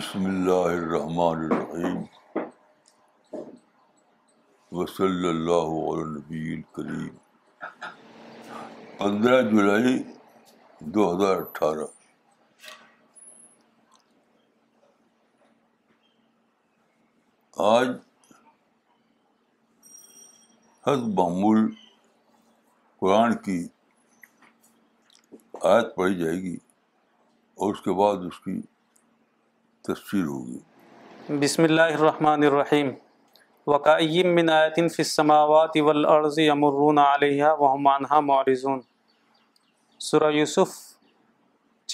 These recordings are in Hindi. बिस्मिल्लाहिर्रहमानिर्रहीम वसल्लल्लाहु अला नबील करीम। 15 जुलाई 2018 आज हद मामूल कुरान की आयत पढ़ी जाएगी और उसके बाद उसकी तफसीर होगी। बिस्मिल्लाहिर्रहमानिर्रहीम वकाइम मिन आयतिन फिस समावाति वल अर्ज़ि यमुर्रून अलैहा व हुम अनहा मुअरिज़ून। सूरा Yusuf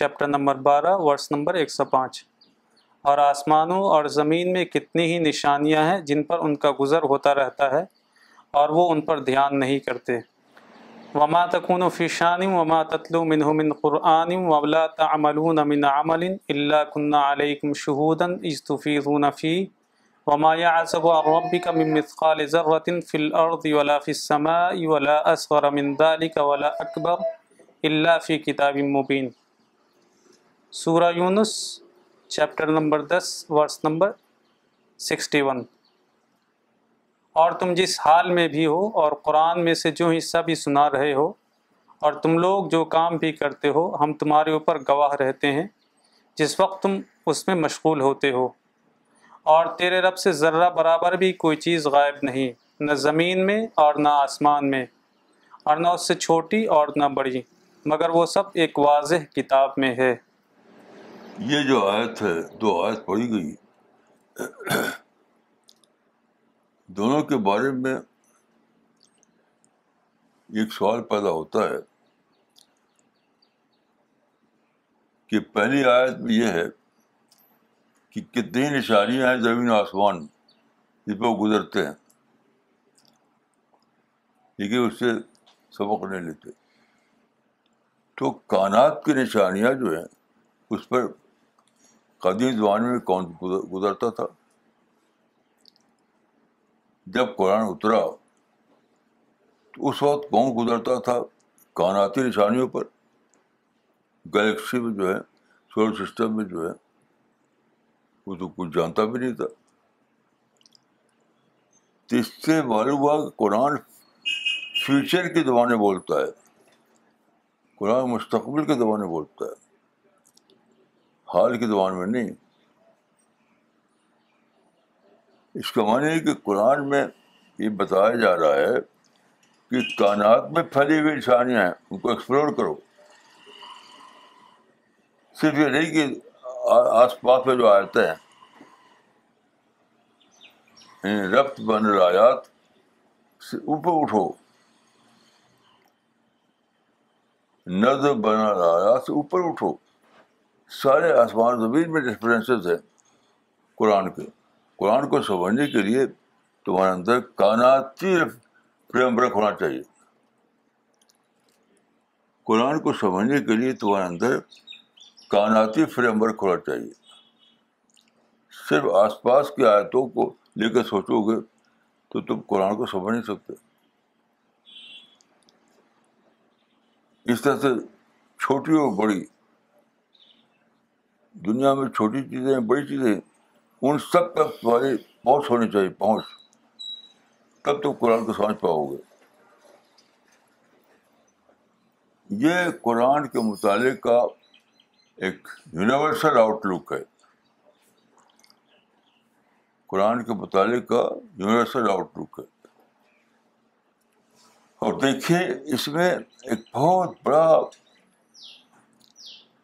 chapter number 12 verse number 105। और आसमानों और ज़मीन में कितनी ही निशानियां हैं जिन पर उनका गुज़र होता रहता है और वो उन पर ध्यान नहीं करते। वमा तकूनु फी शानिम वमा ततलू मिन्हु मिन कुरआनिम वला तअमलून मिन अमलिन इल्ला कुन्ना अलैकुम शुहूदन इज़ तुफीज़ूना फी वमा यअज़बु अन रब्बिका मिन मिस्क़ाल ज़र्रतिन फ़िल अर्ज़ि वला फ़िस समाई वला असग़र मिन ज़ालिका वला अकबर इल्ला फ़ी किताबिम मुबीन। सूरा Yunus chapter number 10 verse number 61। और तुम जिस हाल में भी हो और कुरान में से जो हिस्सा भी सुना रहे हो और तुम लोग जो काम भी करते हो हम तुम्हारे ऊपर गवाह रहते हैं जिस वक्त तुम उसमें मशगूल होते हो। और तेरे रब से ज़र्रा बराबर भी कोई चीज़ गायब नहीं, न ज़मीन में और न आसमान में और न उससे छोटी और न बड़ी, मगर वो सब एक वाज़ह किताब में है। ये जो आयत है, दो आयत पढ़ी गई, दोनों के बारे में एक सवाल पैदा होता है कि पहली आयत में यह है कि कितनी निशानियां हैं ज़मीन आसमान जिस पर गुजरते हैं, लेकिन उससे सबक नहीं लेते। तो कायनात की निशानियां जो हैं उस पर कदीम ज़माने में कौन गुजरता था? जब कुरान उतरा तो उस वक्त कौन गुजरता था कायनाती निशानियों पर? गैलेक्सी में जो है, सोलर सिस्टम में जो है, वो तो कुछ जानता भी नहीं था। तो इससे मालूम हुआ कि कुरान फ्यूचर के ज़माने बोलता है, कुरान मुस्तकबिल के ज़माने बोलता है, हाल के ज़माने में नहीं। इसका माने है कि कुरान में ये बताया जा रहा है कि कायनात में फैली हुई निशानियाँ हैं, उनको एक्सप्लोर करो। सिर्फ ये नहीं कि आसपास में जो आयतें हैं, रब्त बनल आयात से ऊपर उठो, नज़्म बनल आयात से ऊपर उठो। सारे आसमान ज़मीन में रेफरेंसेस हैं कुरान के। कुरान को समझने के लिए तुम्हारे अंदर कायनाती फ्रेमवर्क होना चाहिए। कुरान को समझने के लिए तुम्हारे अंदर कायनाती फ्रेमवर्क होना चाहिए। सिर्फ आसपास की आयतों को लेकर सोचोगे तो तुम कुरान को समझ नहीं सकते। इस तरह से छोटी और बड़ी दुनिया में छोटी चीज़ें, बड़ी चीज़ें, उन सब तक तुम्हारी पहुँच होनी चाहिए, पहुँच। तब तुम कुरान को समझ पाओगे। ये कुरान के मुताले का एक यूनिवर्सल आउटलुक है। कुरान के मुताले का यूनिवर्सल आउटलुक है। और देखिए, इसमें एक बहुत बड़ा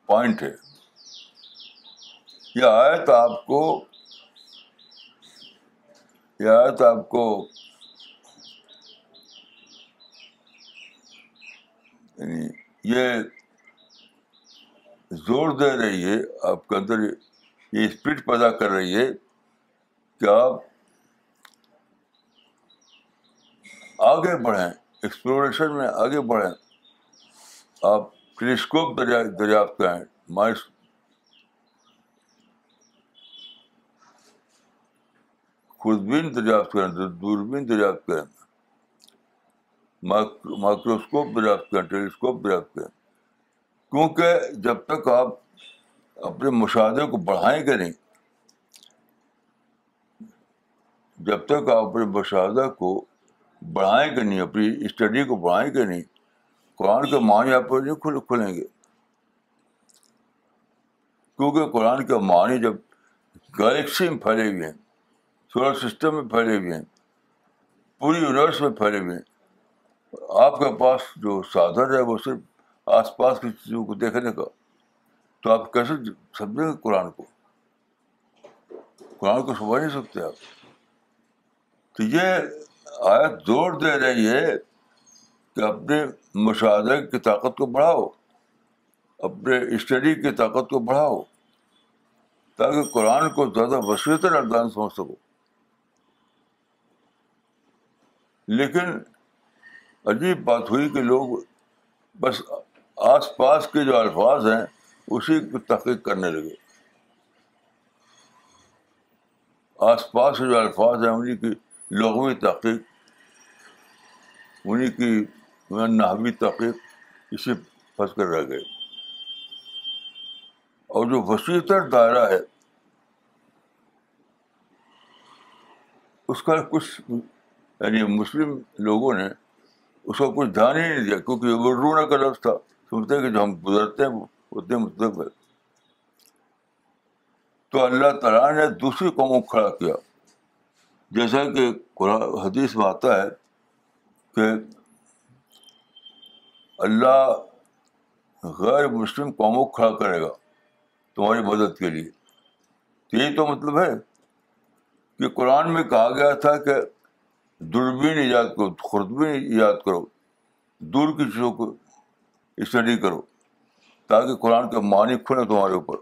पॉइंट है। यह आयत आपको ये जोर दे रही है, आपके अंदर ये स्पिरिट पैदा कर रही है कि आप आगे बढ़ें, एक्सप्लोरेशन में आगे बढ़ें। आप टेलीस्कोप दरियाफ्त करें, माइस खुदबीन दरियाफ्त करें, दूरबीन दरियाफ्त करें, माइक्रोस्कोप दरियाफ्त करें, टेलीस्कोप दरियाफ्त करें। क्योंकि जब तक आप अपने मुशाहदे को बढ़ाएंगे नहीं, जब तक आप अपने मुशाहदा को बढ़ाएंगे नहीं, अपनी स्टडी को बढ़ाएंगे नहीं, कुरान के मानी आप पर नहीं खुलेंगे। क्योंकि कुरान के मानी जब गैलेक्सी में फैले हुए हैं, सोलर सिस्टम में फैले हुए हैं, पूरी यूनिवर्स में फैले हुए हैं, आपके पास जो साधन है वो सिर्फ आसपास की चीज़ों को देखने का, तो आप कैसे समझेंगे कुरान को? कुरान को समझ नहीं सकते आप। तो ये आयत जोर दे रही है कि अपने मुशाहदे की ताकत को बढ़ाओ, अपने स्टडी की ताकत को बढ़ाओ, ताकि कुरान को ज़्यादा वसी तरह समझ सको। लेकिन अजीब बात हुई कि लोग बस आसपास के जो अल्फाज हैं उसी की तहकीक करने लगे, आसपास के जो अल्फाज हैं उन्हीं की लुग़वी तहकीक, उन्हीं की नहवी तहकीक, इसी फंस कर रह गए। और जो वसीतर दायरा है उसका कुछ, यानी मुस्लिम लोगों ने उसका कुछ ध्यान ही नहीं दिया, क्योंकि वरूना का लफ्ज़ था, समझते हैं कि जो हम गुजरते हैं उतने मतलब है। तो अल्लाह ताला ने दूसरी कौमों को खड़ा किया, जैसा कि हदीस में आता है कि अल्लाह गैर मुस्लिम कौमों को खड़ा करेगा तुम्हारी मदद के लिए। तो यही तो मतलब है कि कुरान में कहा गया था कि दूरबीन ईजाद करो, खुर्दबीन ईजाद करो, दूर की चीज़ों को स्टडी करो ताकि कुरान का मानी खुले तुम्हारे ऊपर।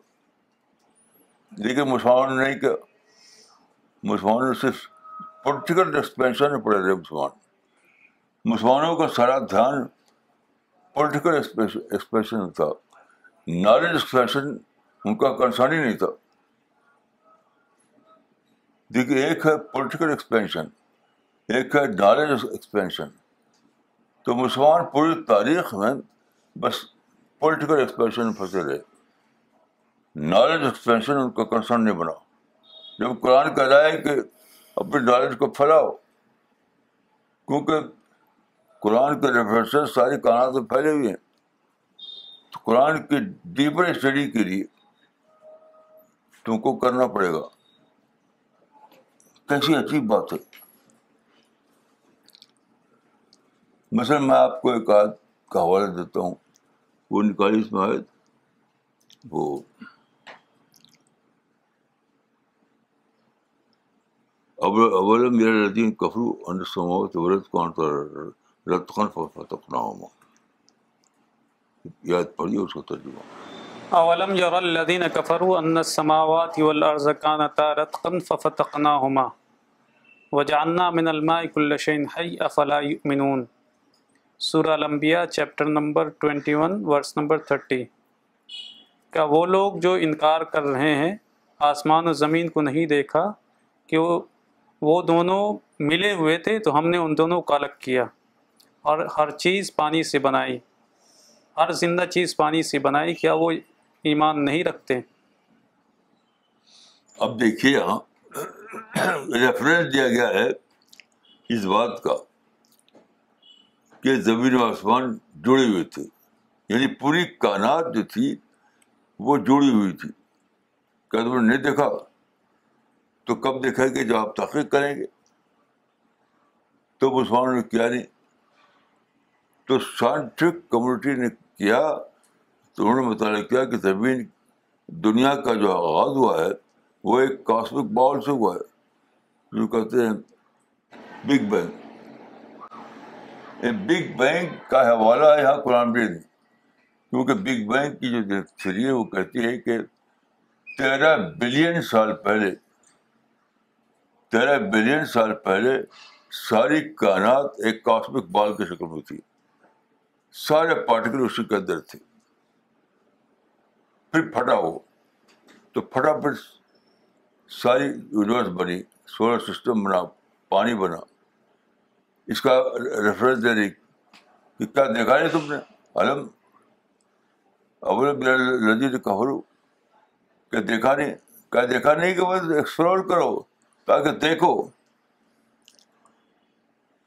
लेकिन मुसलमान ने नहीं किया, मुसलमानों ने सिर्फ पॉलिटिकल एक्सपेंशन में पड़े रहे। मुसलमानों का सारा ध्यान पॉलिटिकल एक्सपेंशन में था, नॉलेज एक्सपेंशन उनका कंसर्न ही नहीं था। देखिए, एक है पॉलिटिकल एक्सपेंशन, एक है नॉलेज एक्सपेंशन। तो मुसलमान पूरी तारीख में बस पॉलिटिकल एक्सपेंशन में फंसे रहे, नॉलेज एक्सपेंशन उनका कंसर्न नहीं बना। जब कुरान कह रहा है कि अपने नॉलेज को फैलाओ, क्योंकि कुरान के रेफरेंसेस सारी कायनात में फैले हुए हैं, तो कुरान की डीपर स्टडी के लिए तुमको करना पड़ेगा। कैसी अजीब बात है। मसला मैं आपको एक आयत का हवाला देता हूँ, वो 39 में आयत, वो अवलम यदीन कफरू अनुसमावत व्रत कौन रतखन फतकनाहुम, याद पढ़िए उसका तर्जुमा। अवलम यदीन कफरू अन्नस्समावाति वल अर्ज़ कानता रतखन फतकनाहुमा वजअलना मिनल माइ कुल्ल शैइन हय्य अफला युमिनून। सूरह अल-अंबिया चैप्टर नंबर 21 वर्स नंबर 30। क्या वो लोग जो इनकार कर रहे हैं आसमान और ज़मीन को नहीं देखा कि वो दोनों मिले हुए थे, तो हमने उन दोनों को अलग किया और हर चीज़ पानी से बनाई, हर जिंदा चीज़ पानी से बनाई, क्या वो ईमान नहीं रखते? अब देखिए, रेफरेंस दिया गया है इस बात का कि ज़मीन और आसमान जुड़े हुए थे, यानी पूरी कायनात जो थी वो जुड़ी हुई थी। क्या तुमने नहीं देखा? तो कब देखा कि जब आप तहक़ीक़ करेंगे। तो मुसलमानों ने किया नहीं, तो साइंटिफिक कम्युनिटी ने किया, तो उन्होंने मुताला किया कि ज़मीन, दुनिया का जो आगाज़ हुआ है वो एक कॉस्मिक बॉल से हुआ है, जो कहते हैं बिग बैंग। बिग बैंग का हवाला है यहाँ कुरान में, क्योंकि बिग बैंग की जो थ्योरी है वो कहती है कि 13 बिलियन साल पहले सारी कायनात एक कॉस्मिक बॉल की शक्ल में थी, सारे पार्टिकल उसी के अंदर थे, फिर फटा वो, तो फटाफट सारी यूनिवर्स बनी, सोलर सिस्टम बना, पानी बना। इसका रेफरेंस दे रही कि क्या देखा है तुमने, अलम अवलम कफरू, क्या देखा नहीं? क्या देखा नहीं कि बस एक्सप्लोर करो ताकि देखो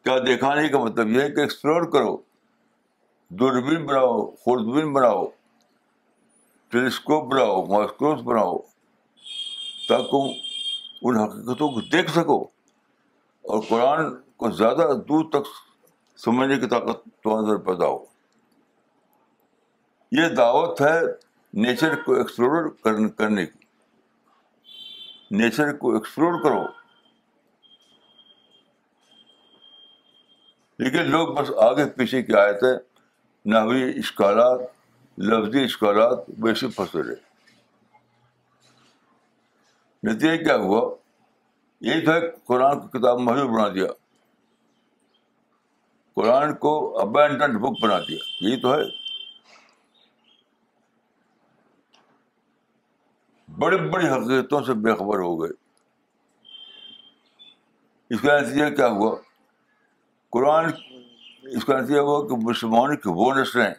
क्या दिखाने का मतलब यह है कि एक्सप्लोर करो, दूरबीन बनाओ, खुर्दबीन बनाओ, टेलीस्कोप बनाओ, माइक्रोस्कोप बनाओ, ताकि उन हकीकतों को देख सको और कुरान को ज़्यादा दूर तक समझने की ताकत तो अंदर पैदा हो। ये दावत है नेचर को एक्सप्लोर करने की। नेचर को एक्सप्लोर करो, लेकिन लोग बस आगे पीछे की आयतें, नहवी इश्कालात, लफ्जी इश्कालात, वैसे फंसे रहे। नतीजा क्या हुआ? यही था कुरान को किताब महजूर बना दिया, कुरान को अबैंडन्ड बुक बना दिया। यही तो है। बड़ी बड़ी हकीकतों से बेखबर हो गए। इसका नतीजा क्या हुआ? कुरान, इसका नतीजा हुआ कि मुसलमानों की वो नस्लें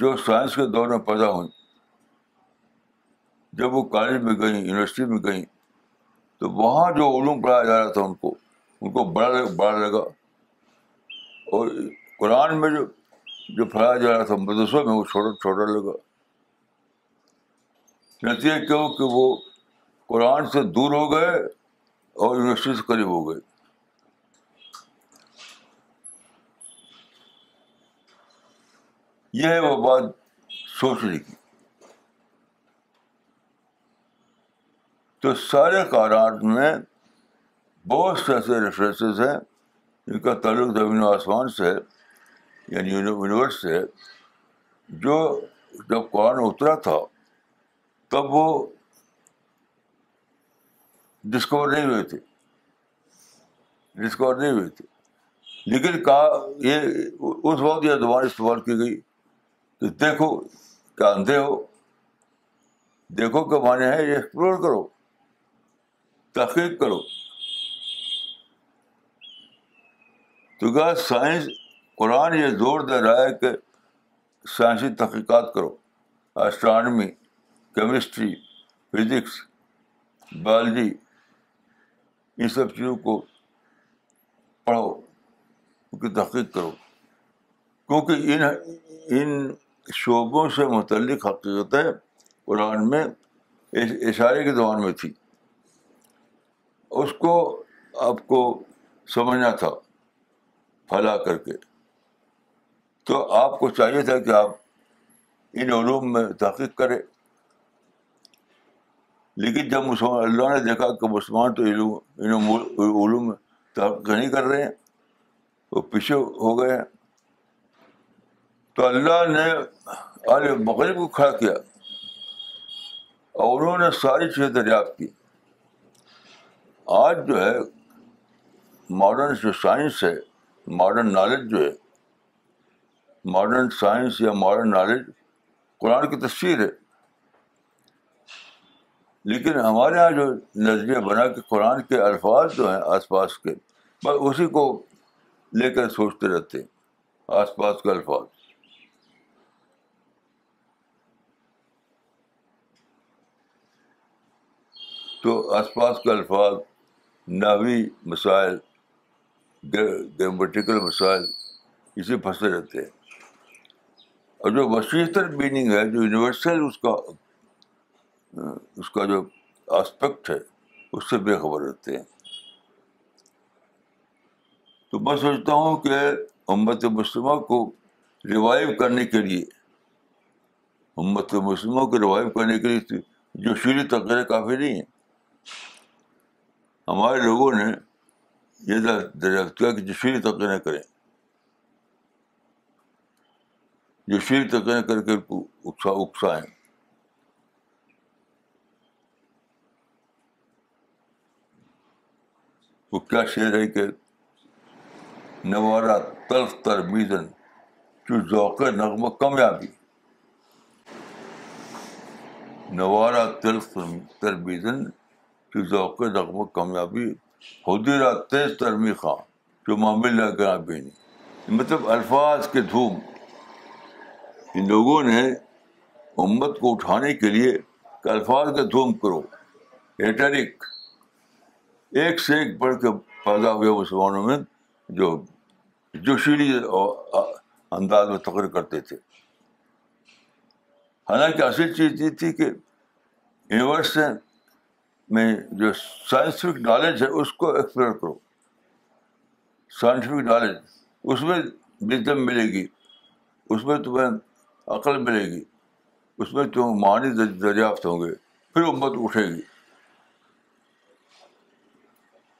जो साइंस के दौर में पैदा हुई, जब वो कॉलेज में गई, यूनिवर्सिटी में गई, तो वहाँ जो उलूम पढ़ाया जा रहा था उनको बड़ा लगा, और कुरान में जो पढ़ाया जा रहा था मदरसों में वो छोटा लगा। नतीजा क्यों कि वो कुरान से दूर हो गए और यूनिवर्सिटी से करीब हो गए। यह है वो बात सोचने की। तो सारे कारात में बहुत से ऐसे रेफरेंसेस हैं जिनका ताल्लुक ज़मीन आसमान से है, यानी यूनिवर्स से, जो जब कुरान उतरा था तब वो डिस्कवर नहीं हुए थे। लेकिन कहा, ये उस वक्त यह दोबारा इस्तेमाल की गई कि देखो क्या अंधे हो। देखो के माने हैं ये एक्सप्लोर करो, तहकीक करो। तो क्या साइंस, कुरान ये जोर दे रहा है कि साइंसी तहकीकात करो, एस्ट्रोनॉमी, केमिस्ट्री, फिजिक्स, बायोलॉजी, इन सब चीज़ों को पढ़ो, उनकी तहकीक करो, क्योंकि इन शोबों से मुतल्लिक हकीकतें कुरान में इशारे के दौरान में थी, उसको आपको समझना था फैला करके। तो आपको चाहिए था कि आप इन उलूम में तहकीक करें, लेकिन जब मुसलमान, अल्लाह ने देखा कि मुसलमान तो इन उलूम में तहकीक नहीं कर रहे हैं, वो पीछे हो गए हैं, तो अल्लाह ने अल मगरिब को खड़ा किया और उन्होंने सारी चीज़ें दरियाफ्त की। आज जो है मॉडर्न जो साइंस है, मॉडर्न नॉलेज जो है, मॉडर्न साइंस या मॉडर्न नॉलेज कुरान की तफसीर है। लेकिन हमारे यहाँ जो नज़रिया बना कि कुरान के अल्फाज जो हैं आसपास के, बस उसी को लेकर सोचते रहते हैं, आसपास के अल्फाज। तो आसपास के अल्फाज, नावी मसाइल, ग्रामेटिकल मसाइल, इसे फंसे रहते हैं। और जो वसीतर मीनिंग है, जो यूनिवर्सल उसका जो एस्पेक्ट है, उससे बेखबर रहते हैं। तो मैं सोचता हूँ कि उम्मत मुस्लिमा को रिवाइव करने के लिए, उम्मत मुस्लिमा को रिवाइव करने के लिए जो जोशीली तकरीरें काफ़ी नहीं हैं। हमारे लोगों ने यह दरियाफ्त किया कि जोशीली तकरीरें करें, जोशीली तकरीरें करके उकसाएं। वो क्या शेर है कि नवारा तल्ख तरमीजन जो जौक नगमा कामयाबी, नवारा तल्ख तरमीजन जो जौक नगमा कामयाबी, हुदीरा तेज तरमी खां जो मामिल गराबीनी। मतलब अल्फाज के धूम। इन लोगों ने उम्मत को उठाने के लिए अल्फाज के धूम करो, रेटरिक। एक से एक बढ़ के पैदा हुए मुसलमानों में जो जोशीली अंदाज में तकरीर करते थे। हालांकि असली चीज़ ये थी कि यूनिवर्स में जो साइंटिफिक नॉलेज है उसको एक्सप्लोर करो, साइंटिफिक नॉलेज उसमें विजडम मिलेगी, उसमें तुम्हें अकल मिलेगी, उसमें तुम मानी दरियाफ्त होंगे, फिर उम्मत उठेगी।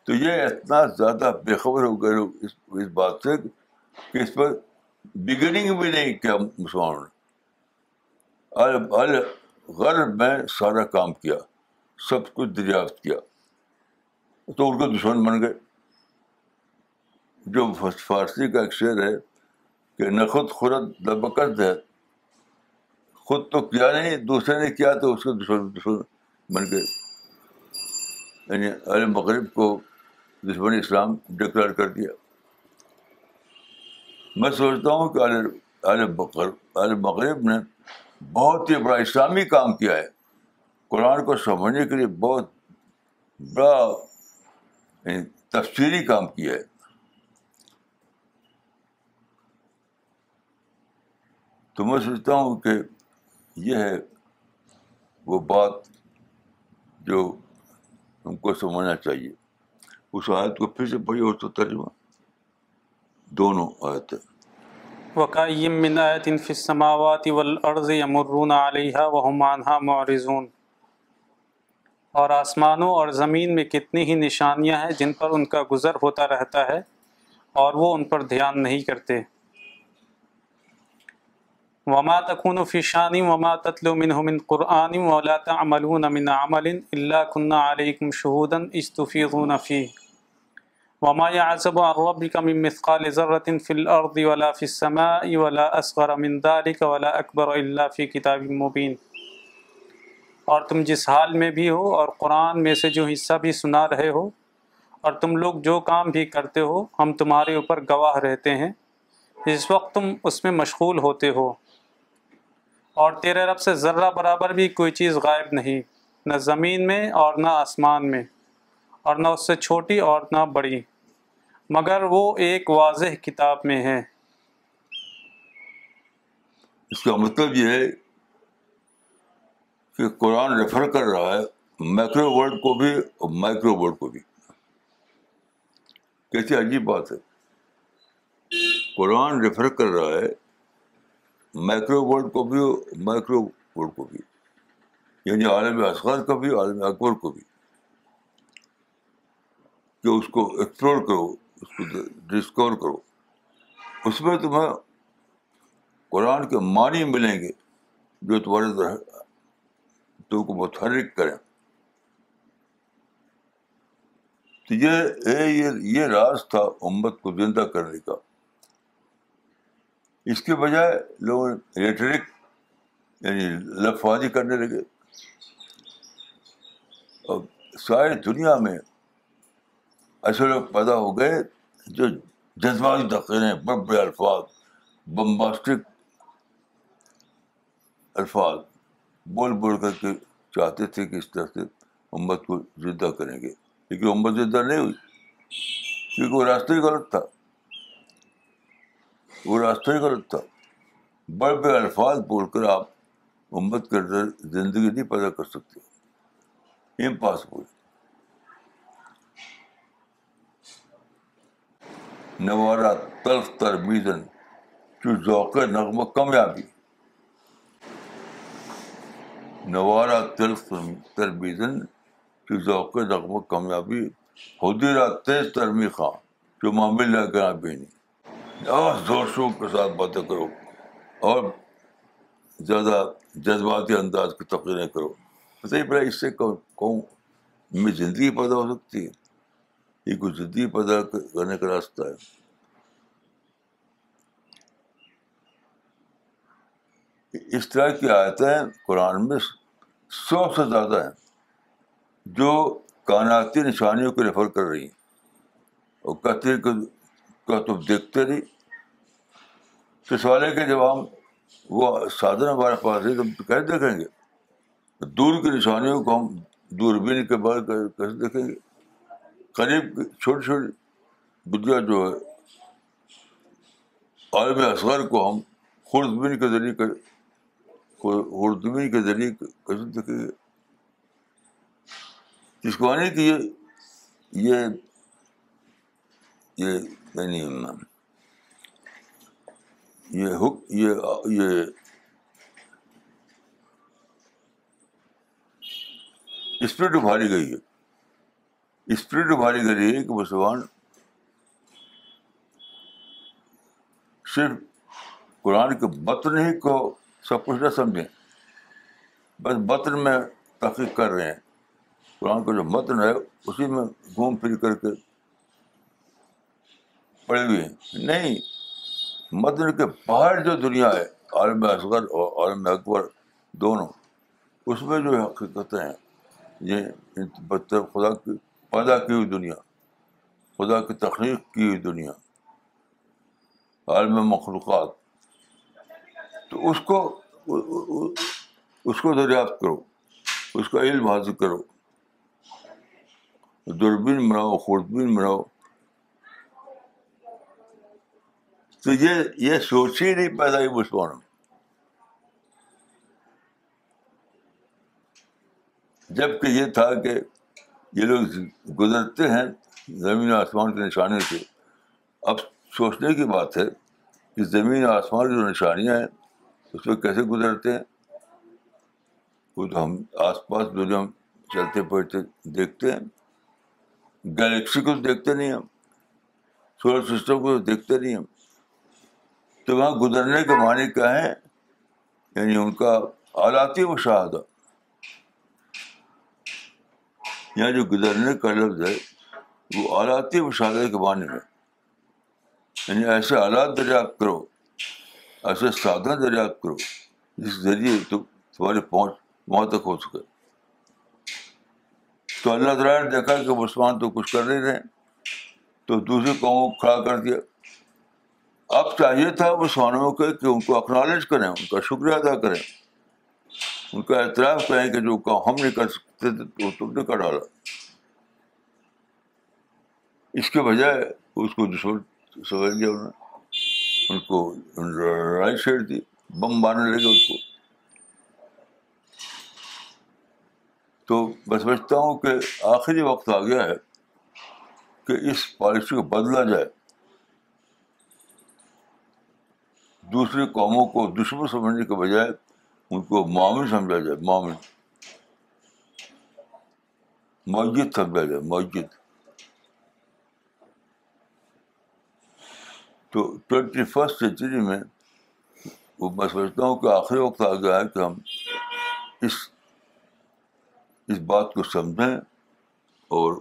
तो ये इतना ज़्यादा बेखबर हो गए लोग इस बात से कि इस पर बिगिनिंग भी नहीं किया मुसलमानों ने। अल-गर्ब में सारा काम किया, सब कुछ दरियाफ्त किया, तो उनको दुश्मन बन गए। जो फारसी का एक शेर है कि न खुद खुरद न बकद है, खुद तो किया नहीं, दूसरे ने किया तो उसके दुश्मन बन गए। यानी अल मगरिब को दुश्मन इस्लाम डिक्लेयर कर दिया। मैं सोचता हूँ कि अल मगरिब ने बहुत ही बड़ा इस्लामी काम किया है। कुरान को समझने के लिए बहुत बड़ा तफसीरी काम किया है। तो मैं सोचता हूँ कि यह है वो बात जो हमको समझना चाहिए। उस आयत को फिर से पढ़िए और तो तर्जुमा दोनों आयत है। वकाय्यिम मिन आयतिन फिस समावाति वल अर्ज़ यमुर्रून अलैहा व हुम अन्हा मुअरिज़ून। और आसमानों और ज़मीन में कितनी ही निशानियां हैं जिन पर उनका गुजर होता रहता है और वो उन पर ध्यान नहीं करते। वमा तकूनु फी शानिम वमा ततलू मिन्हु मिन कुरआनिम वला तअमलून मिन अमलिन इल्ला कुन्ना अलैकुम शुहूदन इज़ तुफीज़ून फीह। वमा यअज़बु अन रब्बिका मिन मिस्क़ाल ज़र्रतिन फ़िल अर्ज़ि वला फ़िस समाई वला असग़र मिन ज़ालिका वला अकबर इल्ला फ़ी किताबिम मुबीन। और तुम जिस हाल में भी हो और कुरान में से जो हिस्सा भी सुना रहे हो और तुम लोग जो काम भी करते हो, हम तुम्हारे ऊपर गवाह रहते हैं जिस वक्त तुम उसमें मशगूल होते हो। और तेरे रब से ज़र्रा बराबर भी कोई चीज़ गायब नहीं, न ज़मीन में और न आसमान में और न उससे छोटी और न बड़ी, मगर वो एक वाज़ह किताब में है। इसका मतलब ये है कि कुरान रेफर कर रहा है मैक्रो वर्ल्ड को भी और माइक्रो वर्ल्ड को भी। कैसी अजीब बात है, कुरान रेफर कर रहा है माइक्रो वर्ल्ड को भी माइक्रो वर्ल्ड को भी, यानी आलम असगर को भी आलम अकबर को भी, कि उसको एक्सप्लोर करो, उसको डिस्कवर करो। उसमें तुम्हें कुरान के मानी मिलेंगे जो तुम्हारे तुमको मुतहर्रिक करें। तो ये राज था उम्मत को जिंदा करने का। इसके बजाय लोग रेटरिक यानी लफाजी करने लगे। अब सारी दुनिया में ऐसे लोग पैदा हो गए जो जज्बाती तकरीरें, बड़े बड़े अल्फाज, बम्बास्टिक अल्फाज बोल बोल करके चाहते थे कि इस तरह से उम्मत को जिंदा करेंगे, लेकिन उम्मत जिंदा नहीं हुई क्योंकि वो रास्ता ही गलत था, वो रास्ता ही गलत था। बड़े बड़े अल्फाज बोलकर आप उम्मत के अंदर जिंदगी नहीं पैदा कर सकते, इम्पॉसिबल। नवारा तल्ख तरमीजन जो जौक़ नगमा कामयाबी, नवारा तल्ख तरमीजन जो जौक़ नगमा कामयाबी, हुदिरा तेज तरमी खां जो मामिल लगा बेनी। और जोर शोर के साथ बातें करो और ज़्यादा जज्बाती अंदाज की तकरीरें करो। पता ही पड़ा इससे कौन में ज़िंदगी पैदा हो सकती है। ये कोई ज़िंदगी पैदा करने का रास्ता है। इस तरह की आयतें कुरान में 100 से ज़्यादा हैं जो कायनाती निशानियों को रेफर कर रही हैं और कहते हैं कि तुम देखते नहीं। तो सवाल है कि जब हम वो साधन हमारे पास है तो हम कैसे देखेंगे? दूर की निशानियों को हम दूरबीन के बाहर कैसे देखेंगे? करीब छोटी छोटी बुद्धियाँ जो है आलम असगर को हम खुर्दबीन के जरिए कसम तक जिसको आने की ये स्प्रिट उभारी गई है, स्प्रिट उभारी गई है कि मुसलमान सिर्फ कुरान के बतन ही को सब कुछ न समझें, बस बतन में तहकीक कर रहे हैं, कुरान का जो मतन है उसी में घूम फिर करके पड़े हुए हैं। नहीं, मतन के बाहर जो दुनिया है, आलम असगर और आलम अकबर दोनों, उसमें जो हकीकतें हैं ये खुदा की पैदा की हुई दुनिया, खुदा की तख्लीक की हुई दुनिया, आलम मखलूक़ात, तो उसको दरियाफ्त करो, उसका इल्म हासिल करो, दूरबीन बनाओ, खुर्दबीन बनाओ। तो ये सोच ही नहीं पैदा हुई मुसलमानों में। जबकि ये था कि ये लोग गुजरते हैं ज़मीन आसमान के निशाने से। अब सोचने की बात है कि ज़मीन आसमान की जो निशानियाँ हैं उसमें कैसे गुजरते हैं। वो तो हम आसपास दुनिया में चलते फिरते देखते हैं, गैलेक्सी को देखते नहीं हम, सोलर सिस्टम को देखते नहीं हम। तो वहाँ गुजरने के माने क्या है, यानी उनका आलाती मुशाहदा। यहाँ जो गुजरने का लफ्ज़ है वो आलाती मुशाहदे के माने में, यानी ऐसे आलात दरियाफ्त करो, ऐसे साधन दरियाफ्त करो जिस जरिए तुम्हारी पहुँच वहाँ तक हो सके। तो अल्लाह ताला ने देखा कि मुसलमान तो कुछ कर नहीं रहे, तो दूसरी कौमों को खड़ा कर दिया। अब चाहिए था मुसलमानों को कि उनको एक्नॉलेज करें, उनका शुक्रिया अदा करें, उनका एतराफ़ करें कि जो काम हम नहीं कर सकते तो तुमने कर डाला। इसके बजाय उसको दुश्मन समझ लिया उन्होंने, उनको लड़ाई छेड़ दी, बम मारने लगे उसको। तो मैं समझता हूँ कि आखिरी वक्त आ गया है कि इस पॉलिसी को बदला जाए, दूसरी कौमों को दुश्मन समझने के बजाय उनको मोमिन समझा जाए, मोमिन मौजूद समझा जाए, मौजूद। तो 21वीं सेंचुरी में वो मैं समझता हूँ कि आखिरी वक्त आ गया है कि हम इस बात को समझें और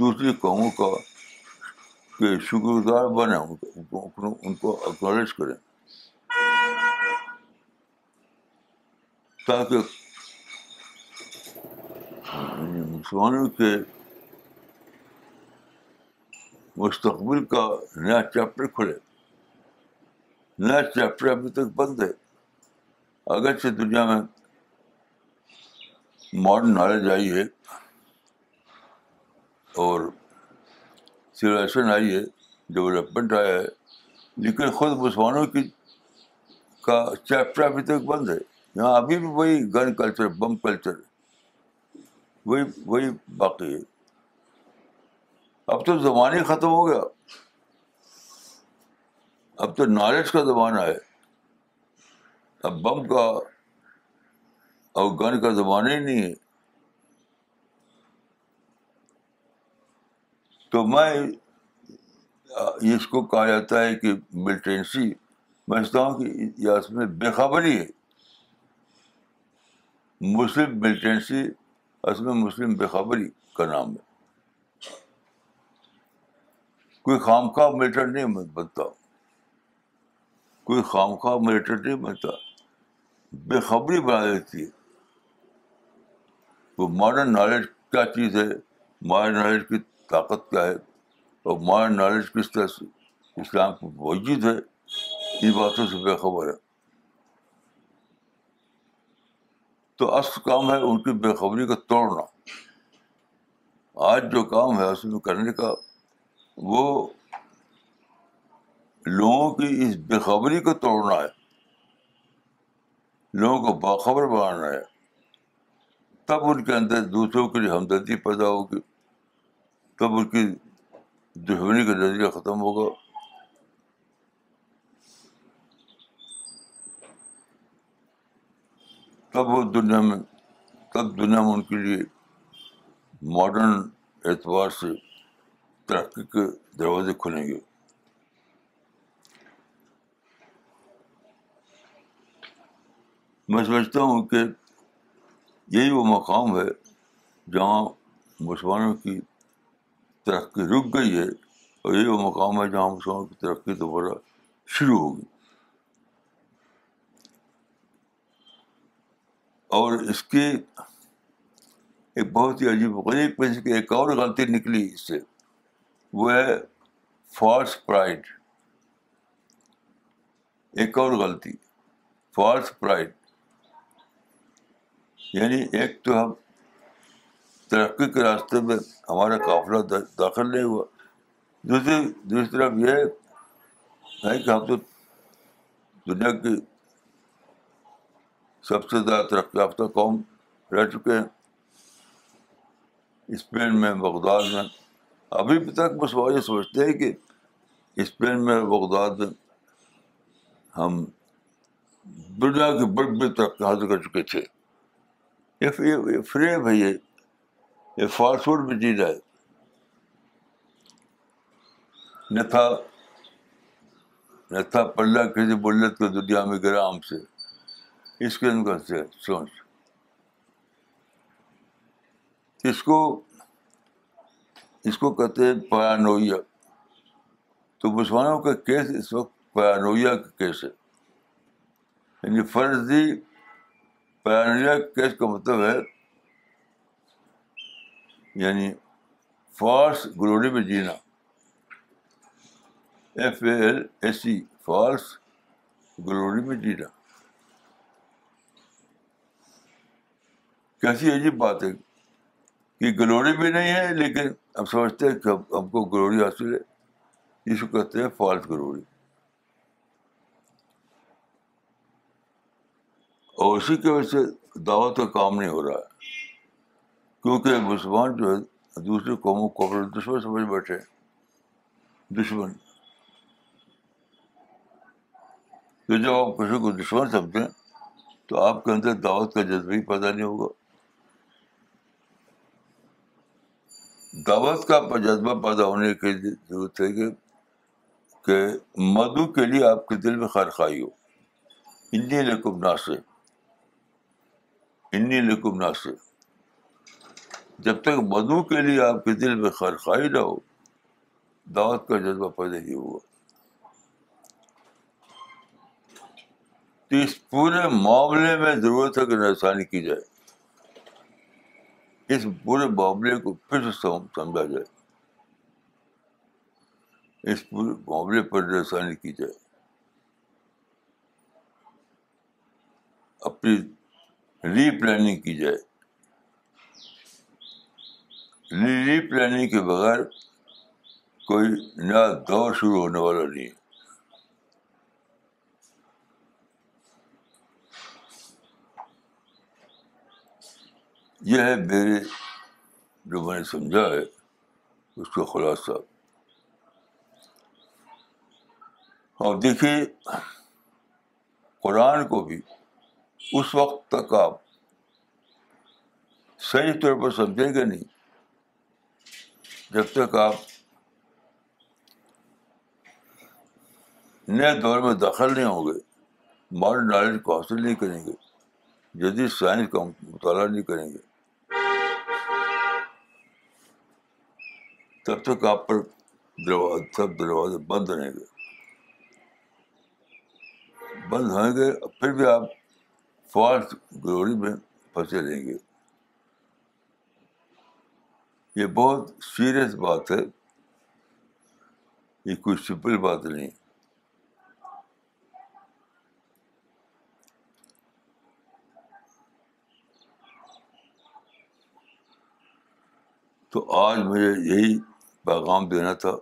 दूसरी कौमों का के शुक्रगुजार बने, उनको एक्नॉलेज करें, ताकि मुसलमानों के मुस्तकबिल का नया चैप्टर खुले। नया चैप्टर अभी तक बंद है, अगरचे दुनिया में मॉडर्न नॉलेज आई है और सिविलाइजेशन आई है, डेवलपमेंट आया है, लेकिन ख़ुद मुसलमानों की का चैप्टर अभी तक बंद है। यहाँ अभी भी वही गन कल्चर, बम कल्चर वही बाकी है। अब तो ज़माना ख़त्म हो गया, अब तो नॉलेज का ज़माना है, अब बम का और गन का ज़माना ही नहीं है। तो मैं इसको कहा जाता है कि मिलिटेंसी, मैं समझता हूँ कि यह इसमें बेखबरी है, मुस्लिम मिलिटेंसी, इसमें मुस्लिम बेखबरी का नाम है। कोई खामखा मिलिटेंट नहीं बनता, कोई खामखा मिलिटेंट नहीं बनता, बेखबरी बना देती है। वो मॉडर्न नॉलेज क्या चीज़ है, मॉडर्न नॉलेज की ताकत क्या है और मॉडर्न नॉलेज किस तरह से इस्लाम को मौजूद है, इन बातों से बेखबर है। तो असल काम है उनकी बेखबरी को तोड़ना। आज जो काम है उसमें करने का वो लोगों की इस बेखबरी को तोड़ना है, लोगों को बाखबर बनाना है, तब उनके अंदर दूसरों के लिए हमदर्दी पैदा होगी, तब उनकी दुश्मनी का नजरिया ख़त्म होगा। तब दुनिया में उनके लिए मॉडर्न एतबार से तरक्की के दरवाजे खुलेंगे। मैं समझता हूँ कि यही वो मकाम है जहाँ मुसलमानों की तरक्की रुक गई है, और यही वो मकाम है जहाँ मुसलमानों की तरक्की दोबारा शुरू होगी। और इसकी एक बहुत ही अजीब पेश की एक और गलती निकली इससे, वो है फॉल्स प्राइड। एक और गलती फॉल्स प्राइड, यानी एक तो हम तरक्की के रास्ते में हमारा काफिला दाखिल नहीं हुआ, दूसरी तरफ यह है कि हम तो दुनिया की सबसे ज़्यादा तरक्की याफ्ता कौम रह चुके हैं। स्पेन में, बगदाद में अभी तक बस वही सोचते हैं कि स्पेन में, बगदाद में हम दुनिया की बड़ी तरक्की हासिल कर चुके थे। ये फ्रेम है, ये फास्टफूड में जीना है। न था पल्ला किसी बुल्लत को दुनिया में ग्राम से, इस किस्म का सोच। इसको कहते हैं पैरानोइया। तो मुसलमानों का केस इस वक्त पैरानोइया का केस है, यानी फर्जी पैरानोइया केस का मतलब है यानी फॉल्स ग्लोरी में जीना, FALSE फॉल्स ग्लोरी में जीना। कैसी अजीब बात है कि ग्लोरी भी नहीं है, लेकिन अब समझते हैं कि हमको ग्लोरी हासिल है। इसको कहते हैं फॉल्स ग्लोरी। और उसी की वजह से दावत का काम नहीं हो रहा है, क्योंकि मुसलमान जो है दूसरे कौमों को अपने दुश्मन समझ बैठे हैं, दुश्मन। तो जब आप किसी को दुश्मन समझें तो आपके अंदर दावत का जज्बा ही पैदा नहीं होगा। दावत का जज्बा पैदा होने की जरूरत है कि मधु के लिए आपके दिल में खारखाई हो। इन्नी लकुम नासे। जब तक मधु के लिए आपके दिल में खारखाई ना हो, दावत का जज्बा पैदा नहीं होगा। तो इस पूरे मामले में ज़रूरत है कि नरसानी की जाए, इस पूरे मामले को फिर से समझा जाए, इस पूरे मामले पर नरसानी की जाए, अपनी रीप्लानिंग की जाए। रीप्लानिंग के बगैर कोई नया दौर शुरू होने वाला नहीं है। यह है मेरे जो मैंने समझा है उसका खुलासा। और देखिए, कुरान को भी उस वक्त तक आप सही तौर पर समझेंगे नहीं जब तक आप नए दौर में दाखिल नहीं होंगे, मॉडर्न नॉलेज को हासिल नहीं करेंगे, जदीद साइंस का मुताला नहीं करेंगे, तब तक आप पर दरवाजे बंद रहेंगे। फिर भी आप फॉल्स ग्लोरी में फंसे रहेंगे। ये बहुत सीरियस बात है, ये कोई सिंपल बात नहीं। तो आज मुझे यही पैगाम देना था